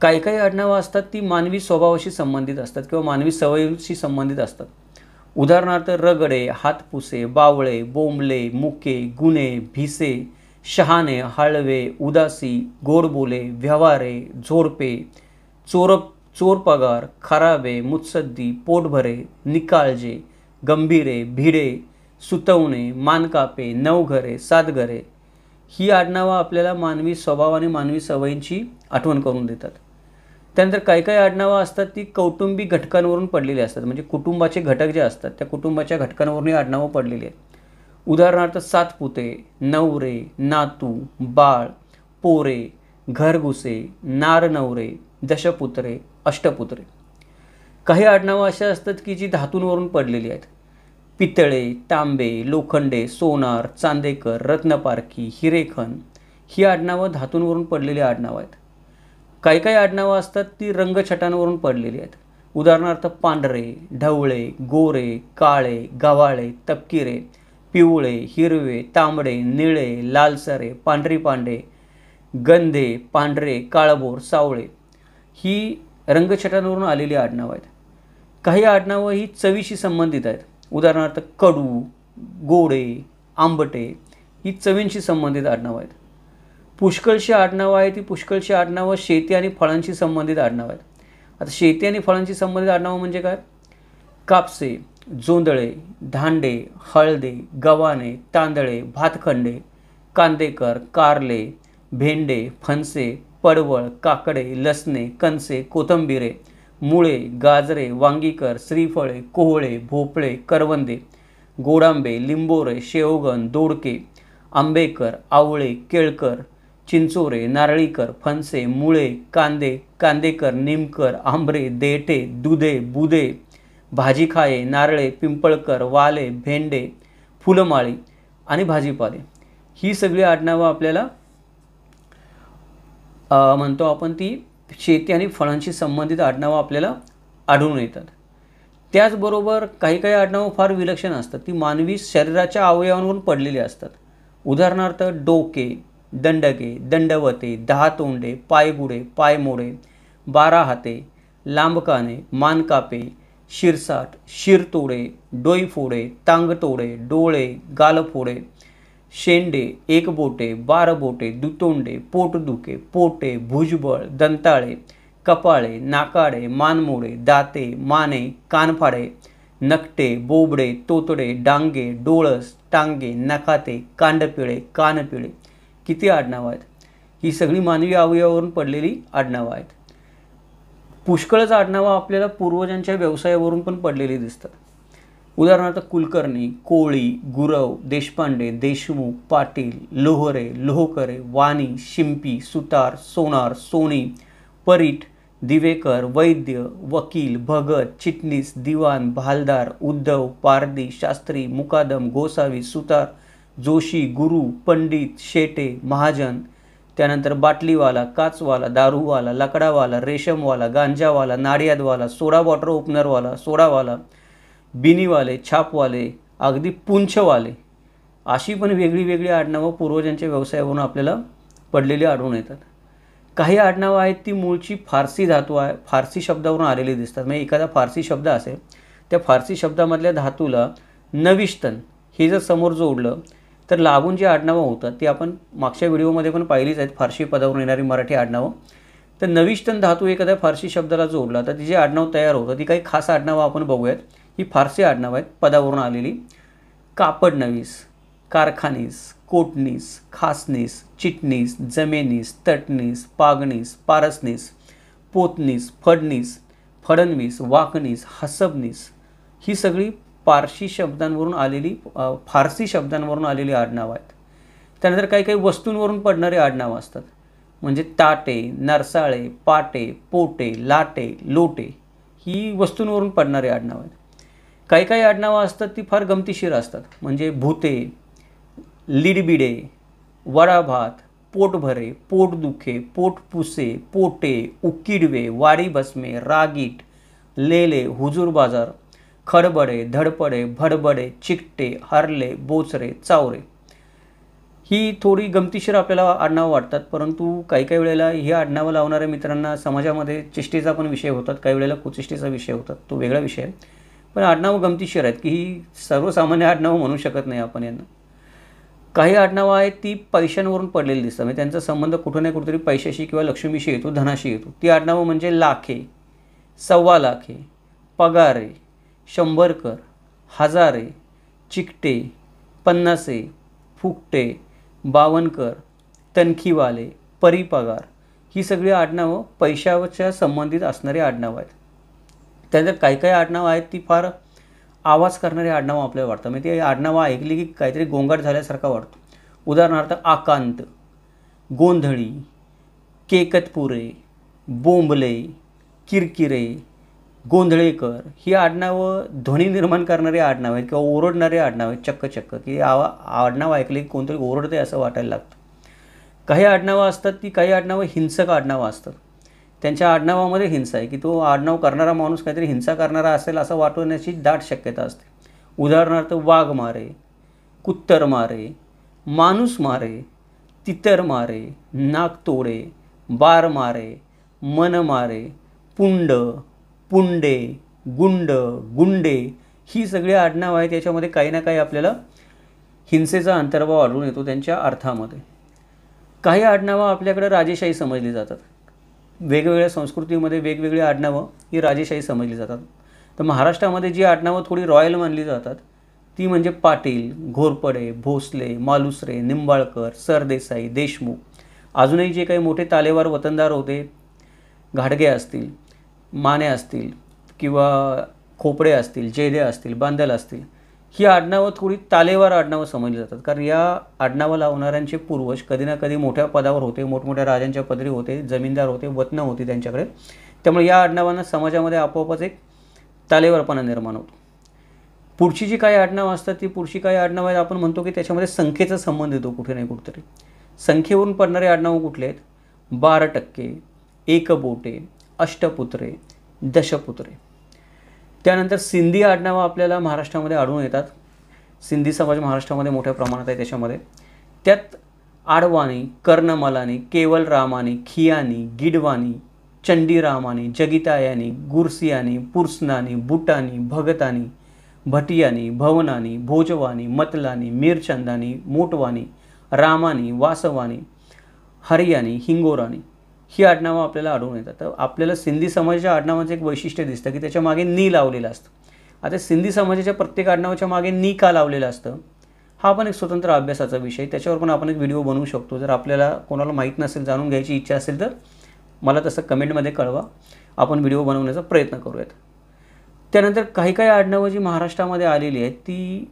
काही काही आडनावं असतात ती मानवी स्वभावाशी संबंधित असतात किंवा मानवी सवयीशी संबंधित असतात. उदाहरणार्थ रगडे, हातपुसे, बावळे, बोंबले, मुके, गुणे, भिसे, शहाणे, हळवे, उदासी, गोडबोले, व्यवहारे, झोडपे, चोरप चोरपगार, खराबे, मुत्सद्दी, पोटभरे, निकाळजे, गंभीरे, भिडे, सुतवणे, मानकापे, नवघरे, सातघरे ही आडनावं आपल्याला मानवी स्वभाव आणि मानवी सवयींची आठवण करून देतात. त्यानंतर काही काही आडनावं असतात ती कौटुंबिक घटकांवरून पडलेली असतात. म्हणजे कुटुंबाचे घटक जे असतात त्या कुटुंबाच्या घटकांवरून ही आडनावं पडलेली आहेत. उदाहरणार्थ सातपुते, नवरे, नातू, बाळ, पोरे, घरगुसे, नारनवरे, दशपुत्रे, अष्टपुत्रे. काही आडनावं अशा असतात की जी धातूंवरून पडलेली आहेत. पितळे, तांबे, लोखंडे, सोनार, चांदेकर, रत्नपारखी, हिरेखन ही आडनावं धातूंवरून पडलेली आडनावं आहेत. काही काही आडनावं असतात ती रंगछटांवरून पडलेली आहेत. उदाहरणार्थ पांढरे, ढवळे, गोरे, काळे, गव्हाळे, तपकिरे, पिवळे, हिरवे, तांबडे, निळे, लालसरे, पांढरी पांढरे, गंधे, पांढरे, काळभोर, सावळे ही रंगछटांवरून आलेली आडनावं आहेत. काही आडनावं ही चवीशी संबंधित आहेत. उदाहरणार्थ कडू, गोडे, आंबटे ही चवींशी संबंधित आडनावं आहेत. पुष्कळशी आडनावं आहेत. ती पुष्कळशी आडनावं शेती आणि फळांशी संबंधित आडनावं आहेत. आता शेती आणि फळांशी संबंधित आडनावं म्हणजे काय? कापसे, जोंधळे, धांडे, हळदे, गव्हाणे, तांदळे, भातखंडे, कांदेकर, कारले, भेंडे, फणसे, पडवळ, काकडे, लसणे, कणसे, कोथंबिरे, मुळे, गाजरे, वांगीकर, श्रीफळे, कोहळे, भोपळे, करवंदे, गोडांबे, लिंबोरे, शेवगण, दोडके, आंबेकर, आवळे, केळकर, चिंचोरे, नारळीकर, फणसे, मुळे, कांदे, कांदेकर, निमकर, आंबरे, देठे, दुधे, बुधे, भाजीखाये, नारळे, पिंपळकर, वाले, भेंडे, फुलमाळी आणि भाजीपाले ही सगळी आडनावं आपल्याला म्हणतो आपण ती शेती आणि फळांशी संबंधित आडनावं आपल्याला आढळून येतात। त्याचबरोबर काही काही आडनावं फार विलक्षण असतात, ती मानवी शरीराच्या अवयवांवरून पडलेली असतात। उदाहरणार्थ डोके, दंडके, दंडवते, दहा तोंडे, पायगुडे, पायमोडे, बारा हाते, लांबकाने, मानकापे, शिरसाट, शिरतोडे, डोईफोडे, तांगतोडे, डोळे, गालफोडे, शेंडे, एकबोटे, बारबोटे, दुतोंडे, पोटदुके, पोटे, भुजबळ, दंताळे, कपाळे, नाकाडे, मानमोडे, दाते, माने, कानफाडे, नकटे, बोबडे, तोतडे, डांगे, डोळस, टांगे, नखाते, कांडपिळे, कानपिळे किती आडनावं आहेत। ही सगळी मानवी अवयवावरून पडलेली आडनावं आहेत। पुष्कळच आडनावं आपल्याला पूर्वजांच्या व्यवसायावरून पण पडलेली दिसतात। उदाहरणार्थ कुलकर्णी, कोळी, गुरव, देशपांडे, देशमुख, पाटील, लोहरे, लोहकरे, वाणी, शिंपी, सुतार, सोनार, सोनी, परीट, दिवेकर, वैद्य, वकील, भगत, चिटणीस, दिवाण, भालदार, उद्धव, पारधी, शास्त्री, मुकादम, गोसावी, सुतार, जोशी, गुरु, पंडित, शेटे, महाजन, त्यानंतर बाटलीवाला, काचवाला, दारूवाला, लकडावाला, रेशमवाला, गांजावाला, नाडियादवाला, सोडा वॉटर ओपनरवाला, सोडावाला, बिनीवाले, छापवाले, अगदी पुंछवाले अशी पण वेगळी वेगळी आडनावं पूर्वजांच्या व्यवसायावरून आपल्याला पडलेली आढळून येतात। काही आडनावं आहेत ती मूळची फारसी धातू आहे फारसी शब्दावरून आलेली दिसतात। म्हणजे एखादा फारसी शब्द असेल त्या फारसी शब्दामधल्या धातूला नविष्टन हे जर समोर जोडलं तर लागून जी आडनावं होतात ती आपण मागच्या व्हिडिओमध्ये पण पाहिलीच आहेत, फारसी पदावरून येणारी मराठी आडनावं। तर नविष्टन धातू एखाद्या फारसी शब्दाला जोडला तर ती जी आडनावं तयार होतं ती काही खास आडनावं आपण बघूयात। ही फारसी आडनावं आहेत पदावरून आलेली। कापडनवीस, कारखानीस, कोटनीस, खासनीस, चिटणीस, जमेनीस, तटनीस, पागनीस, पारसनीस, पोतनीस, फडनीस, फडणवीस, वाकनीस, हसबनीस ही सगळी पारशी शब्दांवरून आलेली फारसी शब्दांवरून आलेली आडनावं आहेत। त्यानंतर काही काही वस्तूंवरून पडणारी आडनावं असतात, म्हणजे ताटे, नरसाळे, पाटे, पोटे, लाटे, लोटे ही वस्तूंवरून पडणारी आडनावं आहेत। काही काही आडनावं असतात ती फार गमतीशीर असतात, म्हणजे भूते, लिडबिडे, वडाभात, पोटभरे, पोटदुखे, पोटपुसे, पोटे, उकिडवे, वाडी भस्मे, रागीट, लेले, हुजूर बाजार, खडबडे, धडपडे, भडबडे, चिकटे, हरले, बोचरे, चावरे ही थोडी गमतीशीर आपल्याला आडनावं वाटतात। परंतु काही काही वेळेला ही आडनावं लावणाऱ्या मित्रांना समाजामध्ये चेष्टेचा पण विषय होतात, काही वेळेला कुचेष्टेचा विषय होतात, तो वेगळा विषय आहे। पण आडनावं गमतीशीर आहेत की ही सर्वसामान्य आडनावं म्हणू शकत नाही आपण यांना। काही आडनावं आहेत ती पैशांवरून पडलेली दिसतात, म्हणजे त्यांचा संबंध कुठं ना कुठंतरी पैशाशी किंवा लक्ष्मीशी येतो, धनाशी येतो। ती आडनावं म्हणजे लाखे, सव्वा लाखे, पगारे, शंभरकर, हजारे, चिकटे, पन्नासे, फुकटे, बावनकर, तनखीवाले, परिपगार ही सगळी आडनावं पैशाच्या संबंधित असणारी आडनावं आहेत। त्यानंतर काही काही आडनावं आहेत ती फार आवाज करणारी आडनावं आपल्याला वाटतं, म्हणजे ती आडनावं ऐकली की काहीतरी गोंगाट झाल्यासारखा वाटतो। उदाहरणार्थ आकांत, गोंधळी, केकतपुरे, बोंबले, किरकिरे, गोंधळेकर ही आडनावं ध्वनी निर्माण करणारी आडनावं आहेत किंवा ओरडणारी आडनावं आहेत। चक्क चक्क की आवा आडनावं ऐकले की कोणतरी ओरडते असं वाटायला लागतं। काही आडनावं असतात ती काही आडनावं हिंसक आडनावं असतात, त्यांच्या आडनावामध्ये हिंसा आहे की तो आडनाव करणारा माणूस काहीतरी हिंसा करणारा असेल असं वाटवण्याची दाट शक्यता असते। उदाहरणार्थ वाघमारे, कुत्तरमारे, माणूसमारे, तितरमारे, नागतोडे, बारमारे, मनमारे, पुंड, पुंडे, गुंड, गुंडे ही सगळी आडनावं आहेत। याच्यामध्ये काही ना काही आपल्याला हिंसेचा अंतर्भाव आढळून येतो त्यांच्या अर्थामध्ये। काही आडनावं आपल्याकडे राजेशाही समजली जातात, वेगवेगळ्या संस्कृतीमध्ये वेगवेगळी आडनावं ही राजेशाही समजली जातात। तर महाराष्ट्रामध्ये जी आडनावं थोडी रॉयल मानली जातात ती म्हणजे पाटील, घोरपडे, भोसले, मालुसरे, निंबाळकर, सरदेसाई, देशमुख, अजूनही जे काही मोठे तालेवार वतनदार होते, घाडगे असतील, माने असतील किंवा खोपडे असतील, जेदे असतील, बांदल असतील ही आडनावं थोडी तालेवार आडनावं समजली जातात, कारण या आडनावं लावणाऱ्यांचे पूर्वज कधी ना कधी मोठ्या पदावर होते, मोठमोठ्या राजांच्या पदरी होते, जमीनदार होते, वतनं होती त्यांच्याकडे, त्यामुळे या आडनावांना समाजामध्ये आपोआपच एक तालेवरपणा निर्माण होतो। पुढची जी काही आडनावं असतात ती पुढची काही आडनावं आहेत आपण म्हणतो की त्याच्यामध्ये संख्येचा संबंध येतो कुठे नाही कुठेतरी। संख्येवरून पडणारे आडनावं कुठले आहेत? बारा टक्के, एकबोटे, अष्टपुत्रे, दशपुत्रे। त्यानंतर सिंधी आडनावं आपल्याला महाराष्ट्रामध्ये आढळून येतात। सिंधी समाज महाराष्ट्रामध्ये मोठ्या प्रमाणात आहे, त्याच्यामध्ये त्यात आडवाणी, कर्णमलानी, केवलरामानी, खियानी, गिडवानी, चंडीरामानी, जगितायानी, गुरसियानी, पुरसनानी, बुटानी, भगतानी, भटियानी, भवनानी, भोजवानी, मतलानी, मीरचंदानी, मोटवानी, रामानी, वासवानी, हरियानी, हिंगोरानी ही आडनावं आपल्याला आढळून येतात। तर आपल्याला सिंधी समाजाच्या आडनावांचं एक वैशिष्ट्य दिसतं की त्याच्या मागे नी लावलेलं असतं। आता सिंधी समाजाच्या प्रत्येक आडनावाच्या मागे नी का लावलेलं असतं हा पण एक स्वतंत्र अभ्यासाचा विषय, त्याच्यावर पण आपण एक व्हिडिओ बनवू शकतो। जर आपल्याला कोणाला माहीत नसेल, जाणून घ्यायची इच्छा असेल तर मला तसं कमेंटमध्ये कळवा, आपण व्हिडिओ बनवण्याचा प्रयत्न करूयात। त्यानंतर काही काही आडनावं जी महाराष्ट्रामध्ये आलेली आहेत ती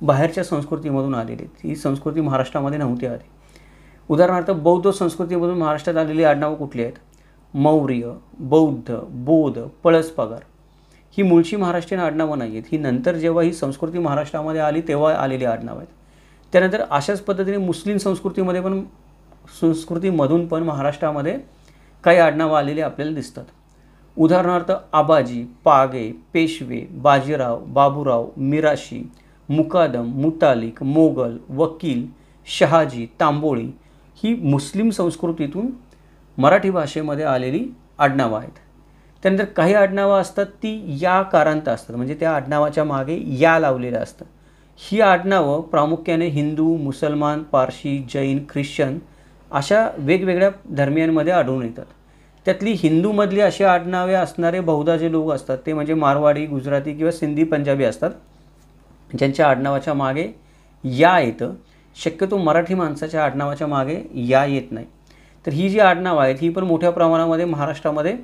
बाहेरच्या संस्कृतीमधून आलेली आहेत, ही संस्कृती महाराष्ट्रामध्ये नव्हती आली। उदाहरणार्थ बौद्ध संस्कृतीमधून महाराष्ट्रात आलेली आडनावं कुठली आहेत? मौर्य, बौद्ध, बोध, पळसपगार ही मूळची महाराष्ट्रीयन आडनावं नाही आहेत, ही नंतर जेव्हा ही संस्कृती महाराष्ट्रामध्ये आली तेव्हा आलेली आडनावं आहेत। त्यानंतर अशाच पद्धतीने मुस्लिम संस्कृतीमध्ये पण संस्कृतीमधून पण महाराष्ट्रामध्ये काही आडनावं आलेली आपल्याला दिसतात। उदाहरणार्थ आबाजी, पागे, पेशवे, बाजीराव, बाबूराव, मिराशी, मुकादम, मुतालिक, मोगल, वकील, शहाजी, तांबोळी ही मुस्लिम संस्कृतीतून मराठी भाषेमध्ये आलेली आडनावं आहेत। त्यानंतर काही आडनावं असतात ती या कारांत असतात, म्हणजे त्या आडनावाच्या मागे या लावलेलं असतं। ही आडनावं प्रामुख्याने हिंदू, मुसलमान, पारशी, जैन, ख्रिश्चन अशा वेगवेगळ्या धर्मियांमध्ये आढळून येतात। त्यातली हिंदूमधली अशी आडनावे असणारे बहुधा जे लोक असतात ते म्हणजे मारवाडी, गुजराती किंवा सिंधी, पंजाबी असतात, ज्यांच्या आडनावाच्या मागे या येतं। शक्यतो मराठी माणसाच्या आडनावाच्या मागे या येत नाही। तर ही जी आडनावं आहेत ही पण मोठ्या प्रमाणामध्ये महाराष्ट्रामध्ये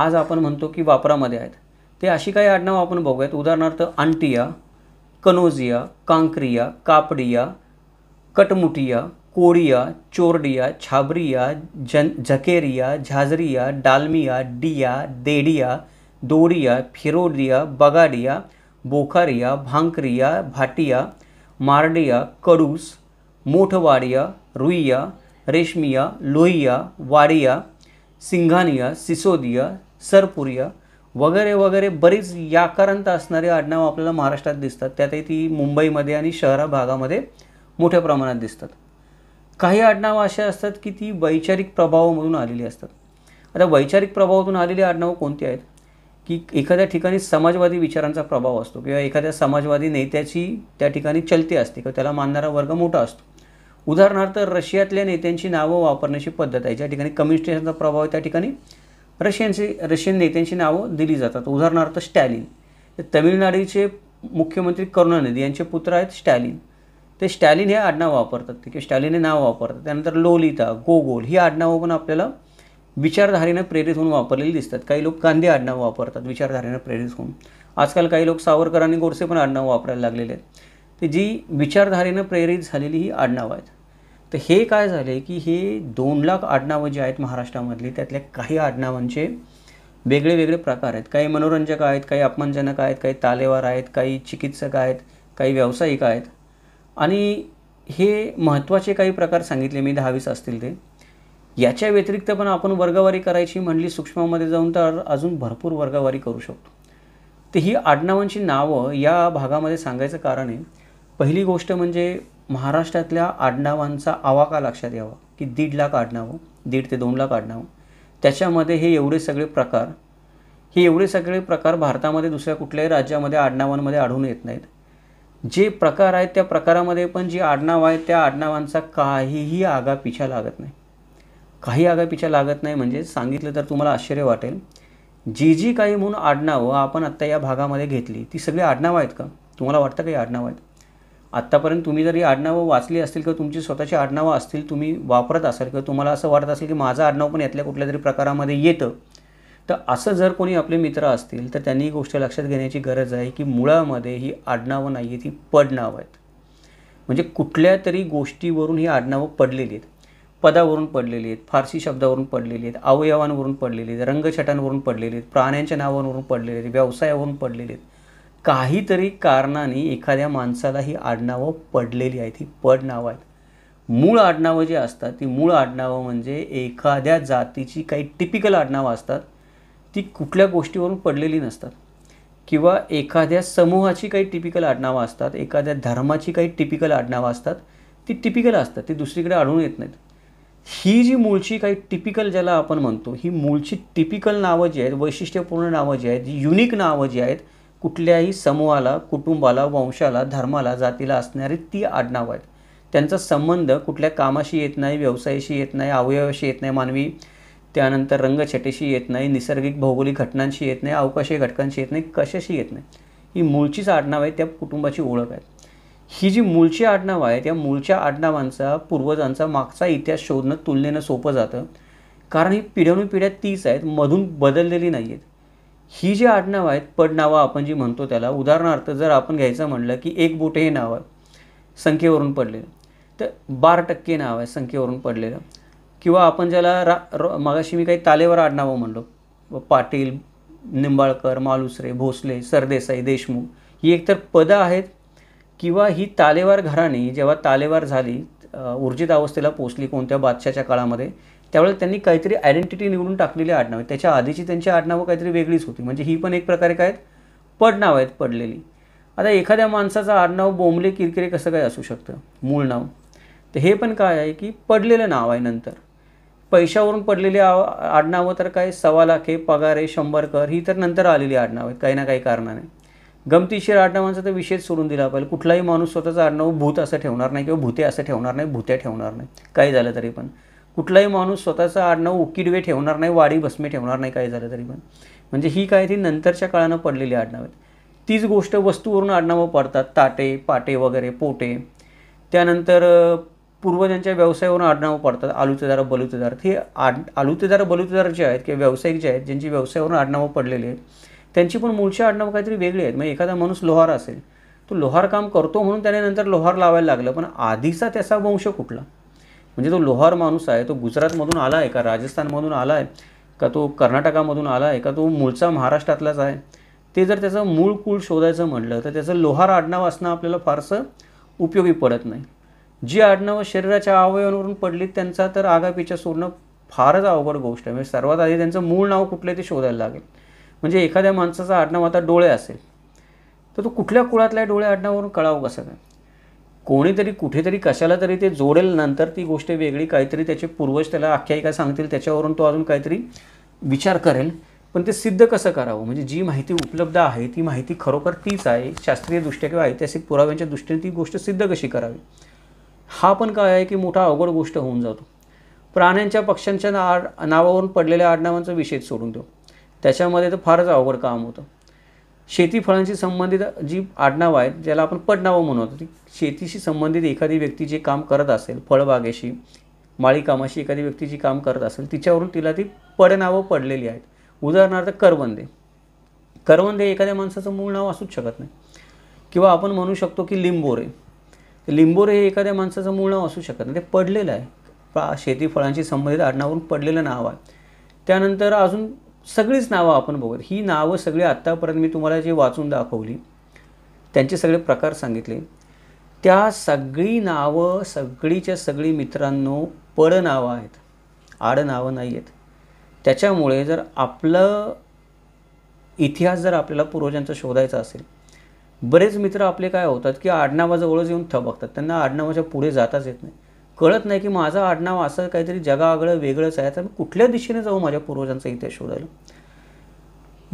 आज आपण म्हणतो की वापरामध्ये आहेत। ते अशी काही आडनावं आपण बघूयात। उदाहरणार्थ अंटिया, कनोजिया, कांक्रिया, कापडिया, कटमुटिया, कोडिया, चोरडिया, छाबरिया, जन झकेरिया, झाजरिया, डालमिया, डिया, देडिया, दोरिया, फिरोडिया, बगाडिया, बोखारिया, भांकरिया, भाटिया, मारडिया, कडूस, मोठवाडिया, रुईया, रेशमिया, लोहिया, वाडिया, सिंघानिया, सिसोदिया, सरपुरिया वगैरे वगैरे बरीच याकारांत असणारी आडनावं आपल्याला महाराष्ट्रात दिसतात। त्यातही ती मुंबईमध्ये आणि शहरा भागामध्ये मोठ्या प्रमाणात दिसतात। काही आडनावं अशी असतात की ती वैचारिक प्रभावामधून आलेली असतात। आता वैचारिक प्रभावातून आलेली आडनावं कोणती आहेत? की एखाद्या ठिकाणी समाजवादी विचारांचा प्रभाव असतो किंवा एखाद्या समाजवादी नेत्याची त्या ठिकाणी चलती असते किंवा त्याला मानणारा वर्ग मोठा असतो। उदाहरणार्थ रशियातल्या नेत्यांची नावं वापरण्याची पद्धत आहे, ज्या ठिकाणी कम्युनिस्टांचा प्रभाव आहे त्या ठिकाणी रशियनची रशियन नेत्यांची नावं दिली जातात। उदाहरणार्थ स्टॅलिन, तर तमिळनाडूचे मुख्यमंत्री करुणानिधी यांचे पुत्र आहेत स्टॅलिन, ते स्टॅलिन हे आडनाव वापरतात किंवा स्टॅलिन हे नाव वापरतात। त्यानंतर लोलिता, गोगोल ही आडनावं पण आपल्याला विचारधारेनं प्रेरित होऊन वापरलेली दिसतात। काही लोक गांधी आडनावं वापरतात विचारधारेनं प्रेरित होऊन। आजकाल काही लोक सावरकर आणि गोडसे पण आडनावं वापरायला लागलेले आहेत, ते जी विचारधारेनं प्रेरित झालेली ही आडनावं आहेत। तर हे काय झाले की हे दोन लाख आडनावं जे आहेत महाराष्ट्रामधली त्यातल्या काही आडनावांचे वेगळे वेगळे प्रकार आहेत। काही मनोरंजक आहेत, काही अपमानजनक आहेत, काही तालेवार आहेत, काही चिकित्सक आहेत, काही व्यावसायिक आहेत आणि हे महत्त्वाचे काही प्रकार सांगितले मी, दहावीस असतील ते। याच्या व्यतिरिक्त पण आपण वर्गवारी करायची म्हणली सूक्ष्मामध्ये जाऊन तर अजून भरपूर वर्गवारी करू शकतो। तर ही आडनावांची नावं या भागामध्ये सांगायचं कारण आहे, पहिली गोष्ट म्हणजे महाराष्ट्रातल्या आडनावांचा आवाका लक्षात यावा की दीड लाख आडनावं, दीड ते दोन लाख आडनावं, त्याच्यामध्ये हे एवढे सगळे प्रकार हे एवढे सगळे प्रकार भारतामध्ये दुसऱ्या कुठल्याही राज्यामध्ये आडनावांमध्ये आढळून येत नाहीत। जे प्रकार आहेत त्या प्रकारामध्ये पण जी आडनावं आहेत त्या आडनावांचा काहीही आगापिछा लागत नाही, काही आगापिछा लागत नाही म्हणजे सांगितलं तर तुम्हाला आश्चर्य वाटेल। जी जी काही म्हणून आडनावं आपण आत्ता या भागामध्ये घेतली ती सगळी आडनावं आहेत का? तुम्हाला वाटतं काही आडनावं आहेत? आत्तापर्यंत तुम्ही जर ही आडनावं वाचली असतील किंवा तुमची स्वतःची आडनावं असतील, तुम्ही वापरत असाल किंवा तुम्हाला असं वाटत असेल की माझं आडनाव पण यातल्या कुठल्या तरी प्रकारामध्ये येतं, तर असं जर कोणी आपले मित्र असतील तर त्यांनी ही गोष्ट लक्षात घेण्याची गरज आहे की मुळामध्ये ही आडनावं नाही आहेत, ही पडनावं आहेत। म्हणजे कुठल्या तरी गोष्टीवरून ही आडनावं पडलेली आहेत, पदावरून पडलेली आहेत, फारसी शब्दावरून पडलेली आहेत, अवयवांवरून पडलेली आहेत, रंगछटांवरून पडलेली आहेत, प्राण्यांच्या नावांवरून पडलेली आहेत, व्यवसायावरून पडलेली आहेत. काहीतरी कारणाने एखाद्या माणसाला ही आडनावं पडलेली आहेत, ही पडनावं आहेत. मूळ आडनावं जे असतात ती मूळ आडनावं म्हणजे एखाद्या जातीची काही टिपिकल आडनावं असतात, ती कुठल्या गोष्टीवरून पडलेली नसतात, किंवा एखाद्या समूहाची काही टिपिकल आडनावं असतात, एखाद्या धर्माची काही टिपिकल आडनावं असतात, ती टिपिकल असतात, ती दुसरीकडे आढळून येत नाहीत. ही जी मूळची काही टिपिकल ज्याला आपण म्हणतो, ही मूळची टिपिकल नावं जी आहेत, वैशिष्ट्यपूर्ण नावं जी आहेत, जी युनिक नावं जी आहेत, कुठल्याही समूहाला, कुटुंबाला, वंशाला, धर्माला, जातीला असणारी ती आडनावं आहेत. त्यांचा संबंध कुठल्या कामाशी येत नाही, व्यवसायाशी येत नाही, अवयवाशी येत नाही, मानवी, त्यानंतर रंगछटेशी येत नाही, नैसर्गिक भौगोलिक घटनांशी येत नाही, अवकाशीय घटकांशी येत नाही, कशाशी येत नाही. ही मूळचीच आडनावं आहेत, त्या कुटुंबाची ओळख आहेत. ही जी मूळची आडनावं आहेत, या मूळच्या आडनावांचा, पूर्वजांचा मागचा इतिहास शोधणं तुलनेनं सोपं जातं, कारण ही पिढ्यानुपिढ्या तीच आहेत, मधून बदललेली नाही आहेत. ही जी आडनावं आहेत, पडनावं आपण जी म्हणतो त्याला, उदाहरणार्थ जर आपण घ्यायचं म्हटलं की एक बोटे हे नाव आहे संख्येवरून पडलेलं, तर बारा टक्के नाव आहे संख्येवरून पडलेलं, किंवा आपण ज्याला रा र मागाशी मी काही तालेवर आडनावं म्हणलो, पाटील, निंबाळकर, मालुसरे, भोसले, सरदेसाई, देशमुख, ही एकतर पदं आहेत, किंवा ही तालेवार घराणी जेव्हा तालेवार झाली, ऊर्जित अवस्थेला पोचली कोणत्या बादशाच्या काळामध्ये, त्यावेळेला त्यांनी काहीतरी आयडेंटिटी निवडून टाकलेली आडनावं. त्याच्या आधीची त्यांची आडनावं काहीतरी वेगळीच होती, म्हणजे ही पण एक प्रकारे काय आहेत, पडनावं आहेत, पडलेली. आता एखाद्या माणसाचं आडनाव बोंबले किरकिरे कसं काय असू शकतं मूळ नाव, तर हे पण काय आहे की पडलेलं नाव आहे. नंतर पैशावरून पडलेली आव आडनावं तर काय, सव्वा लाखे, पगारे, शंभरकर, ही तर नंतर आलेली आडनावं आहेत काही ना काही कारणाने. गमतीशीर आडनावांचा तर विषयच सोडून दिला पाहिजे. कुठलाही माणूस स्वतःचं आडनाव भूत असं ठेवणार नाही, किंवा भूते असं ठेवणार नाही, भूत्या ठेवणार नाही काही झालं तरी पण. कुठलाही माणूस स्वतःचं आडनाव उकिडवे ठेवणार नाही, वाडी भस्मे ठेवणार नाही काही झालं तरी पण. म्हणजे ही काय ती नंतरच्या काळानं पडलेली आडनावं आहेत. तीच गोष्ट वस्तूवरून आडनावं पडतात, ताटे, पाटे वगैरे, पोटे. त्यानंतर पूर्वजांच्या व्यवसायावरून आडनावं पडतात, आलुतेदार, बलुतेदार. हे आड आलुतेदार बलुतेदार जे आहेत किंवा व्यावसायिक जे आहेत, ज्यांची व्यवसायावरून आडनावं पडलेली आहेत, त्यांची पण मूळची आडनावं काहीतरी वेगळी आहेत. म्हणजे एखादा माणूस लोहार असेल, तो लोहार काम करतो म्हणून त्याने नंतर लोहार लावायला लागलं, पण आधीचा त्याचा वंश कुठला, म्हणजे तो लोहार माणूस आहे तो गुजरातमधून आला आहे का, राजस्थानमधून आला आहे का, तो कर्नाटकामधून आला आहे का, तो मूळचा महाराष्ट्रातलाच आहे, ते जर त्याचं मूळ कुळ शोधायचं म्हटलं तर त्याचं लोहार आडनावं असणं आपल्याला फारसं उपयोगी पडत नाही. जी आडनावं शरीराच्या अवयवांवरून पडलीत त्यांचा तर आगापिछा सोडणं फारच अवघड गोष्ट आहे. म्हणजे सर्वात आधी त्यांचं मूळ नाव कुठलं आहे ते शोधायला लागेल. म्हणजे एखाद्या माणसाचं आडनाव आता डोळे असेल, तर तो कुठल्या कुळातल्या डोळे आडनावावरून कळावं कसं काय. कोणीतरी कुठेतरी कशाला तरी ते जोडेल, नंतर ती गोष्ट वेगळी, काहीतरी त्याचे पूर्वज त्याला आख्यायिका सांगतील, त्याच्यावरून तो अजून काहीतरी विचार करेल, पण ते सिद्ध कसं करावं. म्हणजे जी माहिती उपलब्ध आहे ती माहिती खरोखर तीच आहे, शास्त्रीयदृष्ट्या किंवा ऐतिहासिक पुराव्यांच्या दृष्टीने ती गोष्ट सिद्ध कशी करावी, हा पण काय आहे की मोठा अवघड गोष्ट होऊन जातो. प्राण्यांच्या, पक्ष्यांच्या ना नावावरून पडलेल्या आडनावांचा विषय सोडून देऊ, त्याच्यामध्ये तर फारच अवघड काम होतं. शेतीफळांशी संबंधित जी आडनावं आहेत, ज्याला आपण पडनावं म्हणतो, ती शेतीशी संबंधित एखादी व्यक्ती जे काम करत असेल, फळबागेशी, माळीकामाशी एखादी व्यक्ती जी काम करत असेल, तिच्यावरून तिला ती पडनावं पडलेली आहेत. उदाहरणार्थ करवंदे, करवंदे एखाद्या माणसाचं मूळ नाव असूच शकत नाही. किंवा आपण म्हणू शकतो की लिंबोरे, लिंबोरे हे एखाद्या माणसाचं मूळ नाव असू शकत नाही, ते पडलेलं आहे, शेतीफळांशी संबंधित आडनावरून पडलेलं नाव आहे. त्यानंतर अजून सगळीच नावं आपण बघत, ही नावं सगळी आत्तापर्यंत मी तुम्हाला जे वाचून दाखवली, त्यांचे सगळे प्रकार सांगितले, त्या सगळी नावं, सगळीच्या सगळी मित्रांनो पडनावं आहेत, आडनावं नाही आहेत. त्याच्यामुळे जर आपलं इतिहास जर आपल्याला पूर्वजांचा शोधायचा असेल, बरेच मित्र आपले काय होतात की आडनावाजवळच येऊन थबकतात, त्यांना आडनावाच्या पुढे जाताच येत नाही, कळत नाही की माझं आडनाव असं काहीतरी जगाआगळं वेगळंच आहे, तर मी कुठल्या दिशेने जाऊ माझ्या पूर्वजांचा इतिहास शोधायला.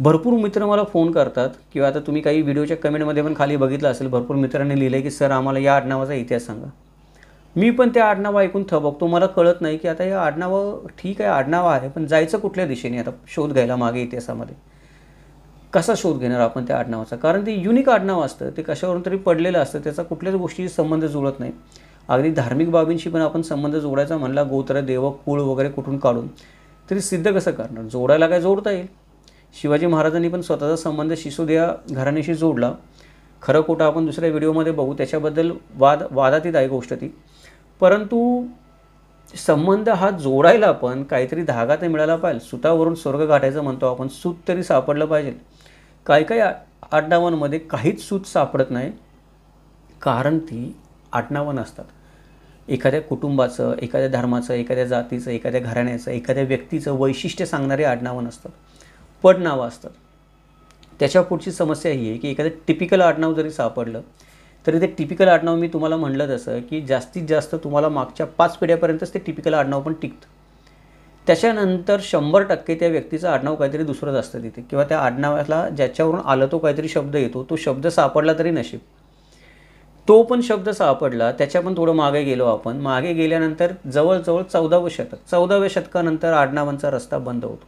भरपूर मित्र मला फोन करतात, किंवा आता तुम्ही काही व्हिडिओच्या कमेंटमध्ये पण खाली बघितलं असेल, भरपूर मित्रांनी लिहिलं की सर आम्हाला या आडनावाचा इतिहास सांगा. मी पण त्या आडनावं ऐकून थबकतो, मला कळत नाही की आता या आडनावं ठीक आहे, आडनावं आहे, पण जायचं कुठल्या दिशेने आता शोध घ्यायला मागे इतिहासामध्ये, कसा शोध घेणार आपण त्या आडनावाचा, कारण ते युनिक आडनावं असतं, ते कशावरून तरी पडलेलं असतं, त्याचा कुठल्याच गोष्टीशी संबंध जुळत नाही. अगदी धार्मिक बाबींशी पण आपण संबंध जोडायचा म्हणला, गोत्र, देव, कुळ वगैरे कुठून काढून तरी सिद्ध कसं करणार, जोडायला काय जोडता येईल. शिवाजी महाराजांनी पण स्वतःचा संबंध शिसोदिया घराण्याशी जोडला, खरं खोटं आपण दुसऱ्या व्हिडिओमध्ये बघू, त्याच्याबद्दल वाद वादातीत आहे गोष्ट ती. परंतु संबंध हा जोडायला पण काहीतरी धागा तर मिळाला पाहिजे। सुतावरून स्वर्ग गाठायचं म्हणतो आपण, सूत तरी सापडलं पाहिजे। काही काही आडनावांमध्ये काहीच सूत सापडत नाही, कारण ती आडनावं असतात। एखाद्या कुटुंबाचं, एखाद्या धर्माचं, एखाद्या जातीचं, एखाद्या घराण्याचं, एखाद्या व्यक्तीचं वैशिष्ट्य सांगणारे आडनावं असतात, पडनावं असतात। त्याच्या पुढची समस्या ही आहे की एखादं टिपिकल आडनाव जरी सापडलं तरी ते टिपिकल आडनाव, मी तुम्हाला म्हटलं तसं की जास्तीत जास्त तुम्हाला मागच्या पाच पिढ्यापर्यंतच ते टिपिकल आडनाव पण टिकतं। त्याच्यानंतर शंभर टक्के त्या व्यक्तीचं आडनाव काहीतरी दुसरंच असतं तिथे, किंवा त्या आडनावाला ज्याच्यावरून आलं तो काहीतरी शब्द येतो, तो शब्द सापडला तरी नशीब। तो पण शब्द सापडला, त्याच्या पण थोडं मागे गेलो आपण। मागे गेल्यानंतर जवळजवळ चौदावं शतक चौदाव्या शतकानंतर आडनावांचा रस्ता बंद होतो,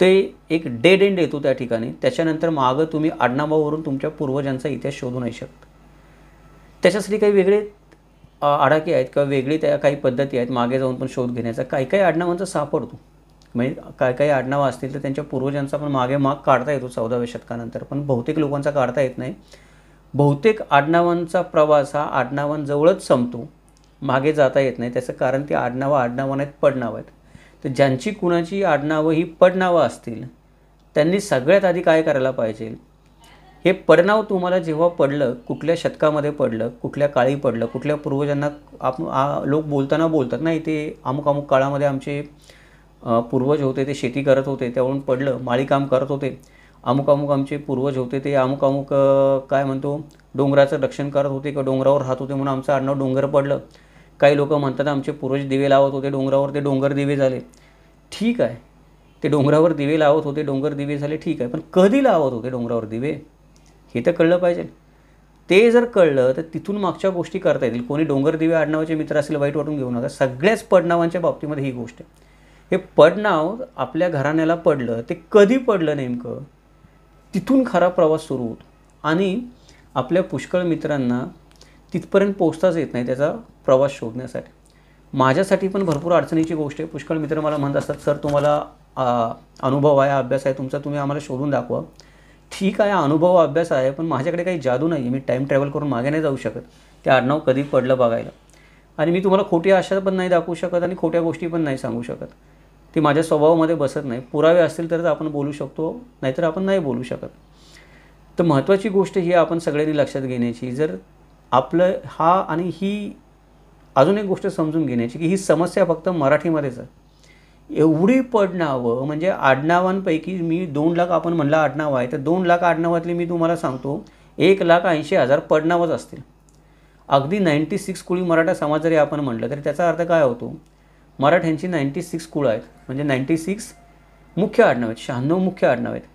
ते एक डेड एंड येतो त्या ठिकाणी। त्याच्यानंतर मागं तुम्ही आडनावावरून तुमच्या पूर्वजांचा इतिहास शोधू नाही शकता। त्याच्यासाठी काही वेगळे आडाके आहेत किंवा वेगळी त्या काही पद्धती आहेत मागे जाऊन पण शोध घेण्याचा। काही काही आडनावांचा सापडतो, म्हणजे काय काही आडनावं असतील तर त्यांच्या पूर्वजांचा पण मागे माग काढता येतो चौदाव्या शतकानंतर, पण बहुतेक लोकांचा काढता येत नाही। बहुतेक आडनावांचा प्रवास हा आडनावांजवळच संपतो, मागे जाता येत नाही। त्याचं कारण ती आडनावं आडनावं नाहीत, पडनावं आहेत। तर ज्यांची कुणाची आडनावं ही पडनावं असतील त्यांनी सगळ्यात आधी काय करायला पाहिजे, हे पडनाव तुम्हाला जेव्हा पडलं, कुठल्या शतकामध्ये पडलं, कुठल्या काळी पडलं, कुठल्या पूर्वजांना आप लोक बोलताना बोलतात नाही, ते अमुक अमुक काळामध्ये आमचे पूर्वज होते, ते शेती करत होते त्यावरून पडलं, माळीकाम करत होते, अमुक अमुक आमचे पूर्वज होते, ते अमुक अमुक काय म्हणतो डोंगराचं रक्षण करत होते किंवा डोंगरावर राहत होते म्हणून आमचं आडनाव डोंगर पडलं। काही लोक म्हणतात आमचे पूर्वज दिवे लावत होते डोंगरावर, ते डोंगर दिवे झाले। ठीक आहे, ते डोंगरावर दिवे लावत होते, डोंगर दिवे झाले, ठीक आहे, पण कधी लावत होते डोंगरावर दिवे हे तर कळलं पाहिजे। ते जर कळलं तर तिथून मागच्या गोष्टी करता येतील। कोणी डोंगर दिवे आडनावाचे मित्र असेल वाईट वाटून घेऊ नका, सगळ्याच पडनावांच्या बाबतीमध्ये ही गोष्ट आहे। हे पडनाव आपल्या घराण्याला पडलं, ते कधी पडलं नेमकं, तिथून खरा प्रवास सुरू होतो। आणि आपल्या पुष्कळ मित्रांना तिथपर्यंत पोहोचताच येत नाही त्याचा प्रवास शोधण्यासाठी। माझ्यासाठी पण भरपूर अडचणीची गोष्ट आहे। पुष्कळ मित्र मला म्हणत असतात, सर तुम्हाला अनुभव आहे, अभ्यास आहे तुमचा, तुम्ही आम्हाला शोधून दाखवा। ठीक आहे, अनुभव अभ्यास आहे, पण माझ्याकडे काही जादू नाही, मी टाईम ट्रॅव्हल करून मागे नाही जाऊ शकत ते आडनाव कधी पडलं बघायला। आणि मी तुम्हाला खोटी आशा पण नाही दाखवू शकत आणि खोट्या गोष्टी पण नाही सांगू शकत, ती माझ्या स्वभावामध्ये बसत नाही। पुरावे असतील तरच आपण बोलू शकतो, नाहीतर आपण नाही बोलू शकत। तर महत्त्वाची गोष्ट ही आपण सगळ्यांनी लक्षात घेण्याची, जर आपलं हा आणि ही अजून एक गोष्ट समजून घेण्याची की ही समस्या फक्त मराठीमध्येच आहे। एवढी पडनावं म्हणजे आडनावांपैकी मी दोन लाख आपण म्हणला आडनाव आहे, तर दोन लाख आडनावातली मी तुम्हाला सांगतो एक लाख ऐंशी हजार पडनावच असतील। अगदी नाईंटी सिक्स कुळी मराठा समाज जरी आपण म्हटलं तरी त्याचा अर्थ काय होतो, मराठ्यांची नाईंटी सिक्स कुळं आहेत, म्हणजे नाईंटी सिक्स मुख्य आडनाव आहेत, शहाण्णव मुख्य आडनाव आहेत।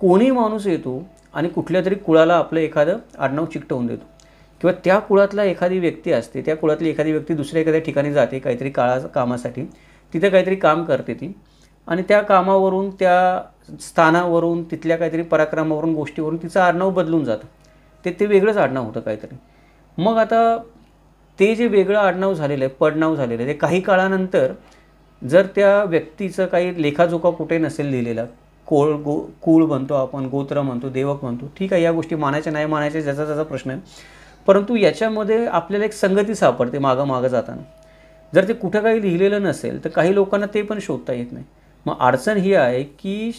कोणी माणूस येतो आणि कुठल्या तरी कुळाला आपलं एखादं आडनाव चिकटवून देतो, किंवा त्या कुळातला एखादी व्यक्ती असते, त्या कुळातली एखादी व्यक्ती दुसऱ्या एखाद्या ठिकाणी जाते काहीतरी काळा कामासाठी, तिथं काहीतरी काम करते ती, आणि त्या कामावरून त्या स्थानावरून तिथल्या काहीतरी पराक्रमावरून गोष्टीवरून तिचं आडनाव बदलून जातं, ते ते वेगळंच आडनाव होतं काहीतरी। मग आता ते जे वेगळं आडनाव झालेलं आहे, पडनाव झालेलं आहे, ते काही काळानंतर जर त्या व्यक्तीचं काही लेखाजोखा कुठे नसेल लिहिलेला, कोळ गो कुळ म्हणतो आपण, गोत्र म्हणतो, देवक म्हणतो, ठीक आहे, या गोष्टी मानायच्या नाही मानायच्या ज्याचा त्याचा प्रश्न आहे, परंतु याच्यामध्ये आपल्याला एक संगती सापडते मागं मागं जाताना। जर ते कुठं काही लिहिलेलं नसेल तर काही लोकांना ते पण शोधता येत नाही। मग अडचण ही आहे की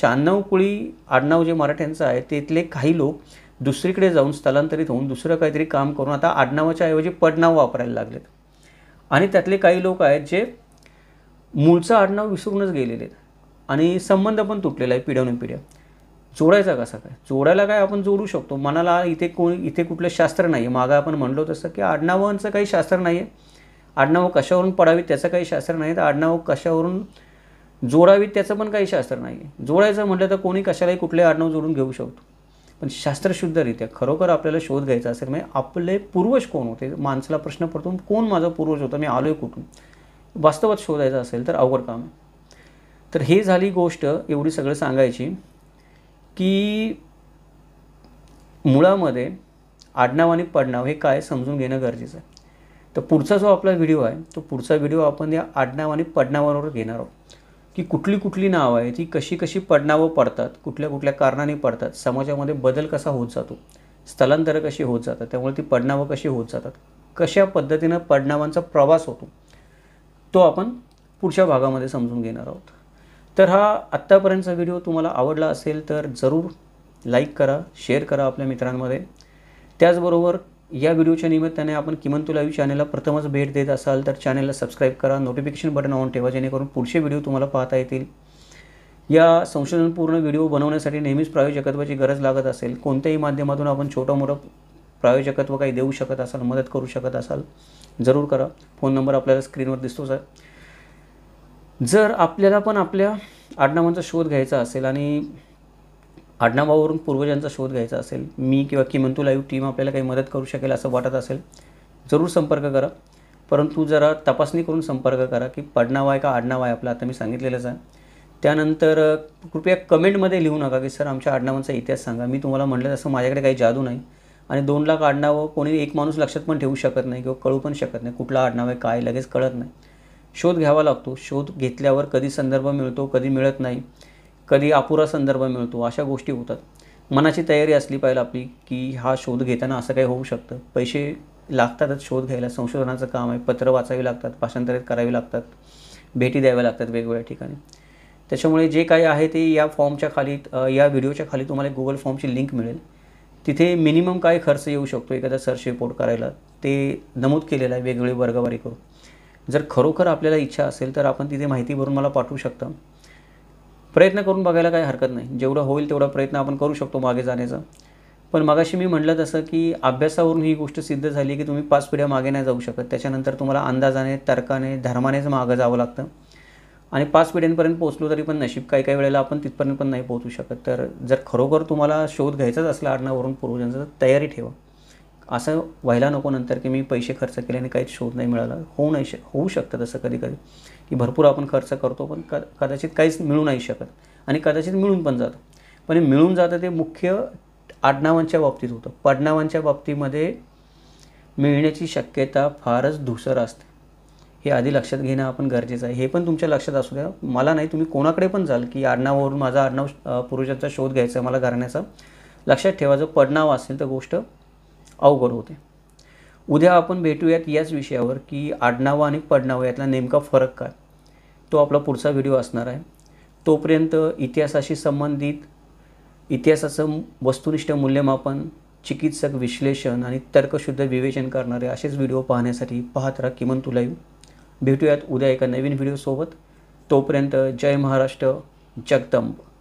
शहाण्णव कुळी आडनाव जे मराठ्यांचं आहे तेथले काही लोक दुसरीकडे जाऊन स्थलांतरित होऊन दुसरं काहीतरी काम करून आता आडनावाच्या ऐवजी पडनाव वापरायला लागलेत, आणि त्यातले काही लोक आहेत जे मूळचं आडनाव विसरूनच गेलेले आहेत, आणि संबंध पण तुटलेला आहे पिढ्यान पिढ्या। जोडायचा कसा काय, जोडायला काय आपण जोडू शकतो मनाला, इथे कोणी इथे कुठलं शास्त्र नाही आहे। मागं आपण म्हणलो तसं की आडनावांचं काही शास्त्र नाही आहे, आडनावं कशावरून पडावीत त्याचं काही शास्त्र नाही, तर आडनावं कशावरून जोडावीत त्याचं पण काही शास्त्र नाही आहे। जोडायचं म्हटलं तर कोणी कशालाही कुठले आडनाव जोडून घेऊ शकतो, पण शास्त्रशुद्धरित्या खरोखर आपल्याला शोध घ्यायचा असेल, म्हणजे आपले पूर्वज कोण होते, माणसाला प्रश्न पडतो कोण माझा पूर्वज होता, मी आलो आहे कुठून, वास्तवात शोधायचं असेल तर अवघड काम आहे। तर हे झाली गोष्ट एवढी सगळं सांगायची की मुळामध्ये आडनाव आणि पडनाव हे काय समजून घेणं गरजेचं आहे। तर पुढचा जो आपला व्हिडिओ आहे तो पुढचा व्हिडिओ आपण या आडनाव आणि पडनावांवर घेणार आहोत, की कुठली कुठली नावं आहे, ती कशी कशी पडनावं पडतात, कुठल्या कुठल्या कारणाने पडतात, समाजामध्ये बदल कसा होत जातो, स्थलांतर कशी होत जातात, त्यामुळे ती पडनावं कशी होत जातात, कशा पद्धतीनं पडनावांचा प्रवास होतो। तो आपण पुढच्या भागामध्ये समजून घेणार आहोत। तर हा आत्तापर्यंतचा व्हिडिओ तुम्हाला आवडला असेल तर जरूर लाईक करा, शेअर करा आपल्या मित्रांमध्ये। त्याचबरोबर या व्हिडिओच्या निमित्ताने आपण किमंतु लाईव्ह चॅनलला प्रथमच भेट देत असाल तर चॅनलला सबस्क्राइब करा, नोटिफिकेशन बटन ऑन ठेवा जेणेकरून पुढचे व्हिडिओ तुम्हाला पाहता येतील। या संशोधनपूर्ण व्हिडिओ बनवण्यासाठी नेहमीच प्रायोजकत्वाची गरज लागत असेल, कोणत्याही माध्यमातून आपण छोटा मोठा प्रायोजकत्व काही देऊ शकत असाल, मदत करू शकत असाल जरूर करा। फोन नंबर आपल्याला स्क्रीनवर दिसतोच आहे। जर आपल्याला पण आपल्या आडनावांचा शोध घ्यायचा असेल आणि आडनावावरून पूर्वजांचा शोध घ्यायचा असेल, मी किंवा किमंतु लाईव्ह टीम आपल्याला काही मदत करू शकेल असं वाटत असेल जरूर संपर्क करा, परंतु जरा तपासणी करून संपर्क करा की पडनाव आहे का आडनाव आहे आपला, आता मी सांगितलेलंच आहे। त्यानंतर कृपया कमेंटमध्ये लिहू नका की सर आमच्या आडनावांचा इतिहास सांगा, मी तुम्हाला म्हटलं तसं माझ्याकडे काही जादू नाही आणि दोन लाख आडनावं कोणी एक माणूस लक्षात पण ठेवू शकत नाही किंवा कळू पण शकत नाही कुठला आडनाव आहे काय, लगेच कळत नाही, शोध घ्यावा लागतो। शोध घेतल्यावर कधी संदर्भ मिळतो, कधी मिळत नाही, कधी अपुरा संदर्भ मिळतो, अशा गोष्टी होतात। मनाची तयारी असली पाहिजे आपली की हा शोध घेताना असं काही होऊ शकतं। पैसे लागतातच शोध घ्यायला, संशोधनाचं काम आहे, पत्र वाचावी लागतात, भाषांतरित करावी लागतात, भेटी द्याव्या लागतात वेगवेगळ्या ठिकाणी। त्याच्यामुळे जे काही आहे ते या फॉर्मच्या खाली, या व्हिडिओच्या खाली तुम्हाला गुगल फॉर्मची लिंक मिळेल, तिथे मिनिमम काय खर्च येऊ शकतो एखादा सर्च रिपोर्ट करायला ते नमूद केलेलं आहे, वेगवेगळी वर्गवारी करून। जर खरोखर आपल्याला इच्छा असेल तर आपण तिथे माहिती भरून मला पाठवू शकता, प्रयत्न करून बघायला काही हरकत नाही, जेवढा होईल तेवढा प्रयत्न आपण करू शकतो मागे जाण्याचा। पण मगाशी मी म्हटलं तसं की अभ्यासावरून ही गोष्ट सिद्ध झाली की तुम्ही पाच पिढ्या मागे नाही जाऊ शकत, त्याच्यानंतर तुम्हाला अंदाजाने, तर्काने, धर्मानेच मागं जावं लागतं आणि पाच पिढ्यांपर्यंत पोहोचलो तरी पण नशीब काही काही वेळेला आपण तिथपर्यंत पण नाही पोहोचू शकत। तर जर खरोखर तुम्हाला शोध घ्यायचाच असला आडनावरून पूर्वजांचा तर तयारी ठेवा, असं व्हायला नको नंतर की मी पैसे खर्च केले आणि काहीच शोध नाही मिळाला। होऊ नाही श होऊ शकतं तसं कधी कधी की भरपूर आपण खर्च करतो पण क कदाचित काहीच मिळू नाही शकत आणि कदाचित मिळून पण जातं, पण मिळून जातं ते मुख्य आडनावांच्या बाबतीत होतं, पडनावांच्या बाबतीमध्ये मिळण्याची शक्यता फारच धुसर असते। हे आधी लक्षात घेणं आपण गरजेचं आहे, हे पण तुमच्या लक्षात असू द्या। मला नाही तुम्ही कोणाकडे पण जाल की आडनावावरून माझा आडनाव पुरुषांचा शोध घ्यायचा आहे मला घराण्याचा, लक्षात ठेवा जर पडनाव असेल तर गोष्ट अवघड होते। उद्या आपण भेटूयात याच विषयावर की आडनाव आणि पडनाव यातला नेमका फरक काय, तो आपला पुढचा व्हिडिओ असणार आहे। तोपर्यंत इतिहासाशी संबंधित इतिहासाचं वस्तुनिष्ठ मूल्यमापन, चिकित्सक विश्लेषण आणि तर्कशुद्ध विवेचन करणारे असेच व्हिडिओ पाहण्यासाठी पाहत राहा किमंतु लाईव्ह। भेटूयात उद्या एका नवीन व्हिडिओसोबत। तोपर्यंत जय महाराष्ट्र, जगदंब।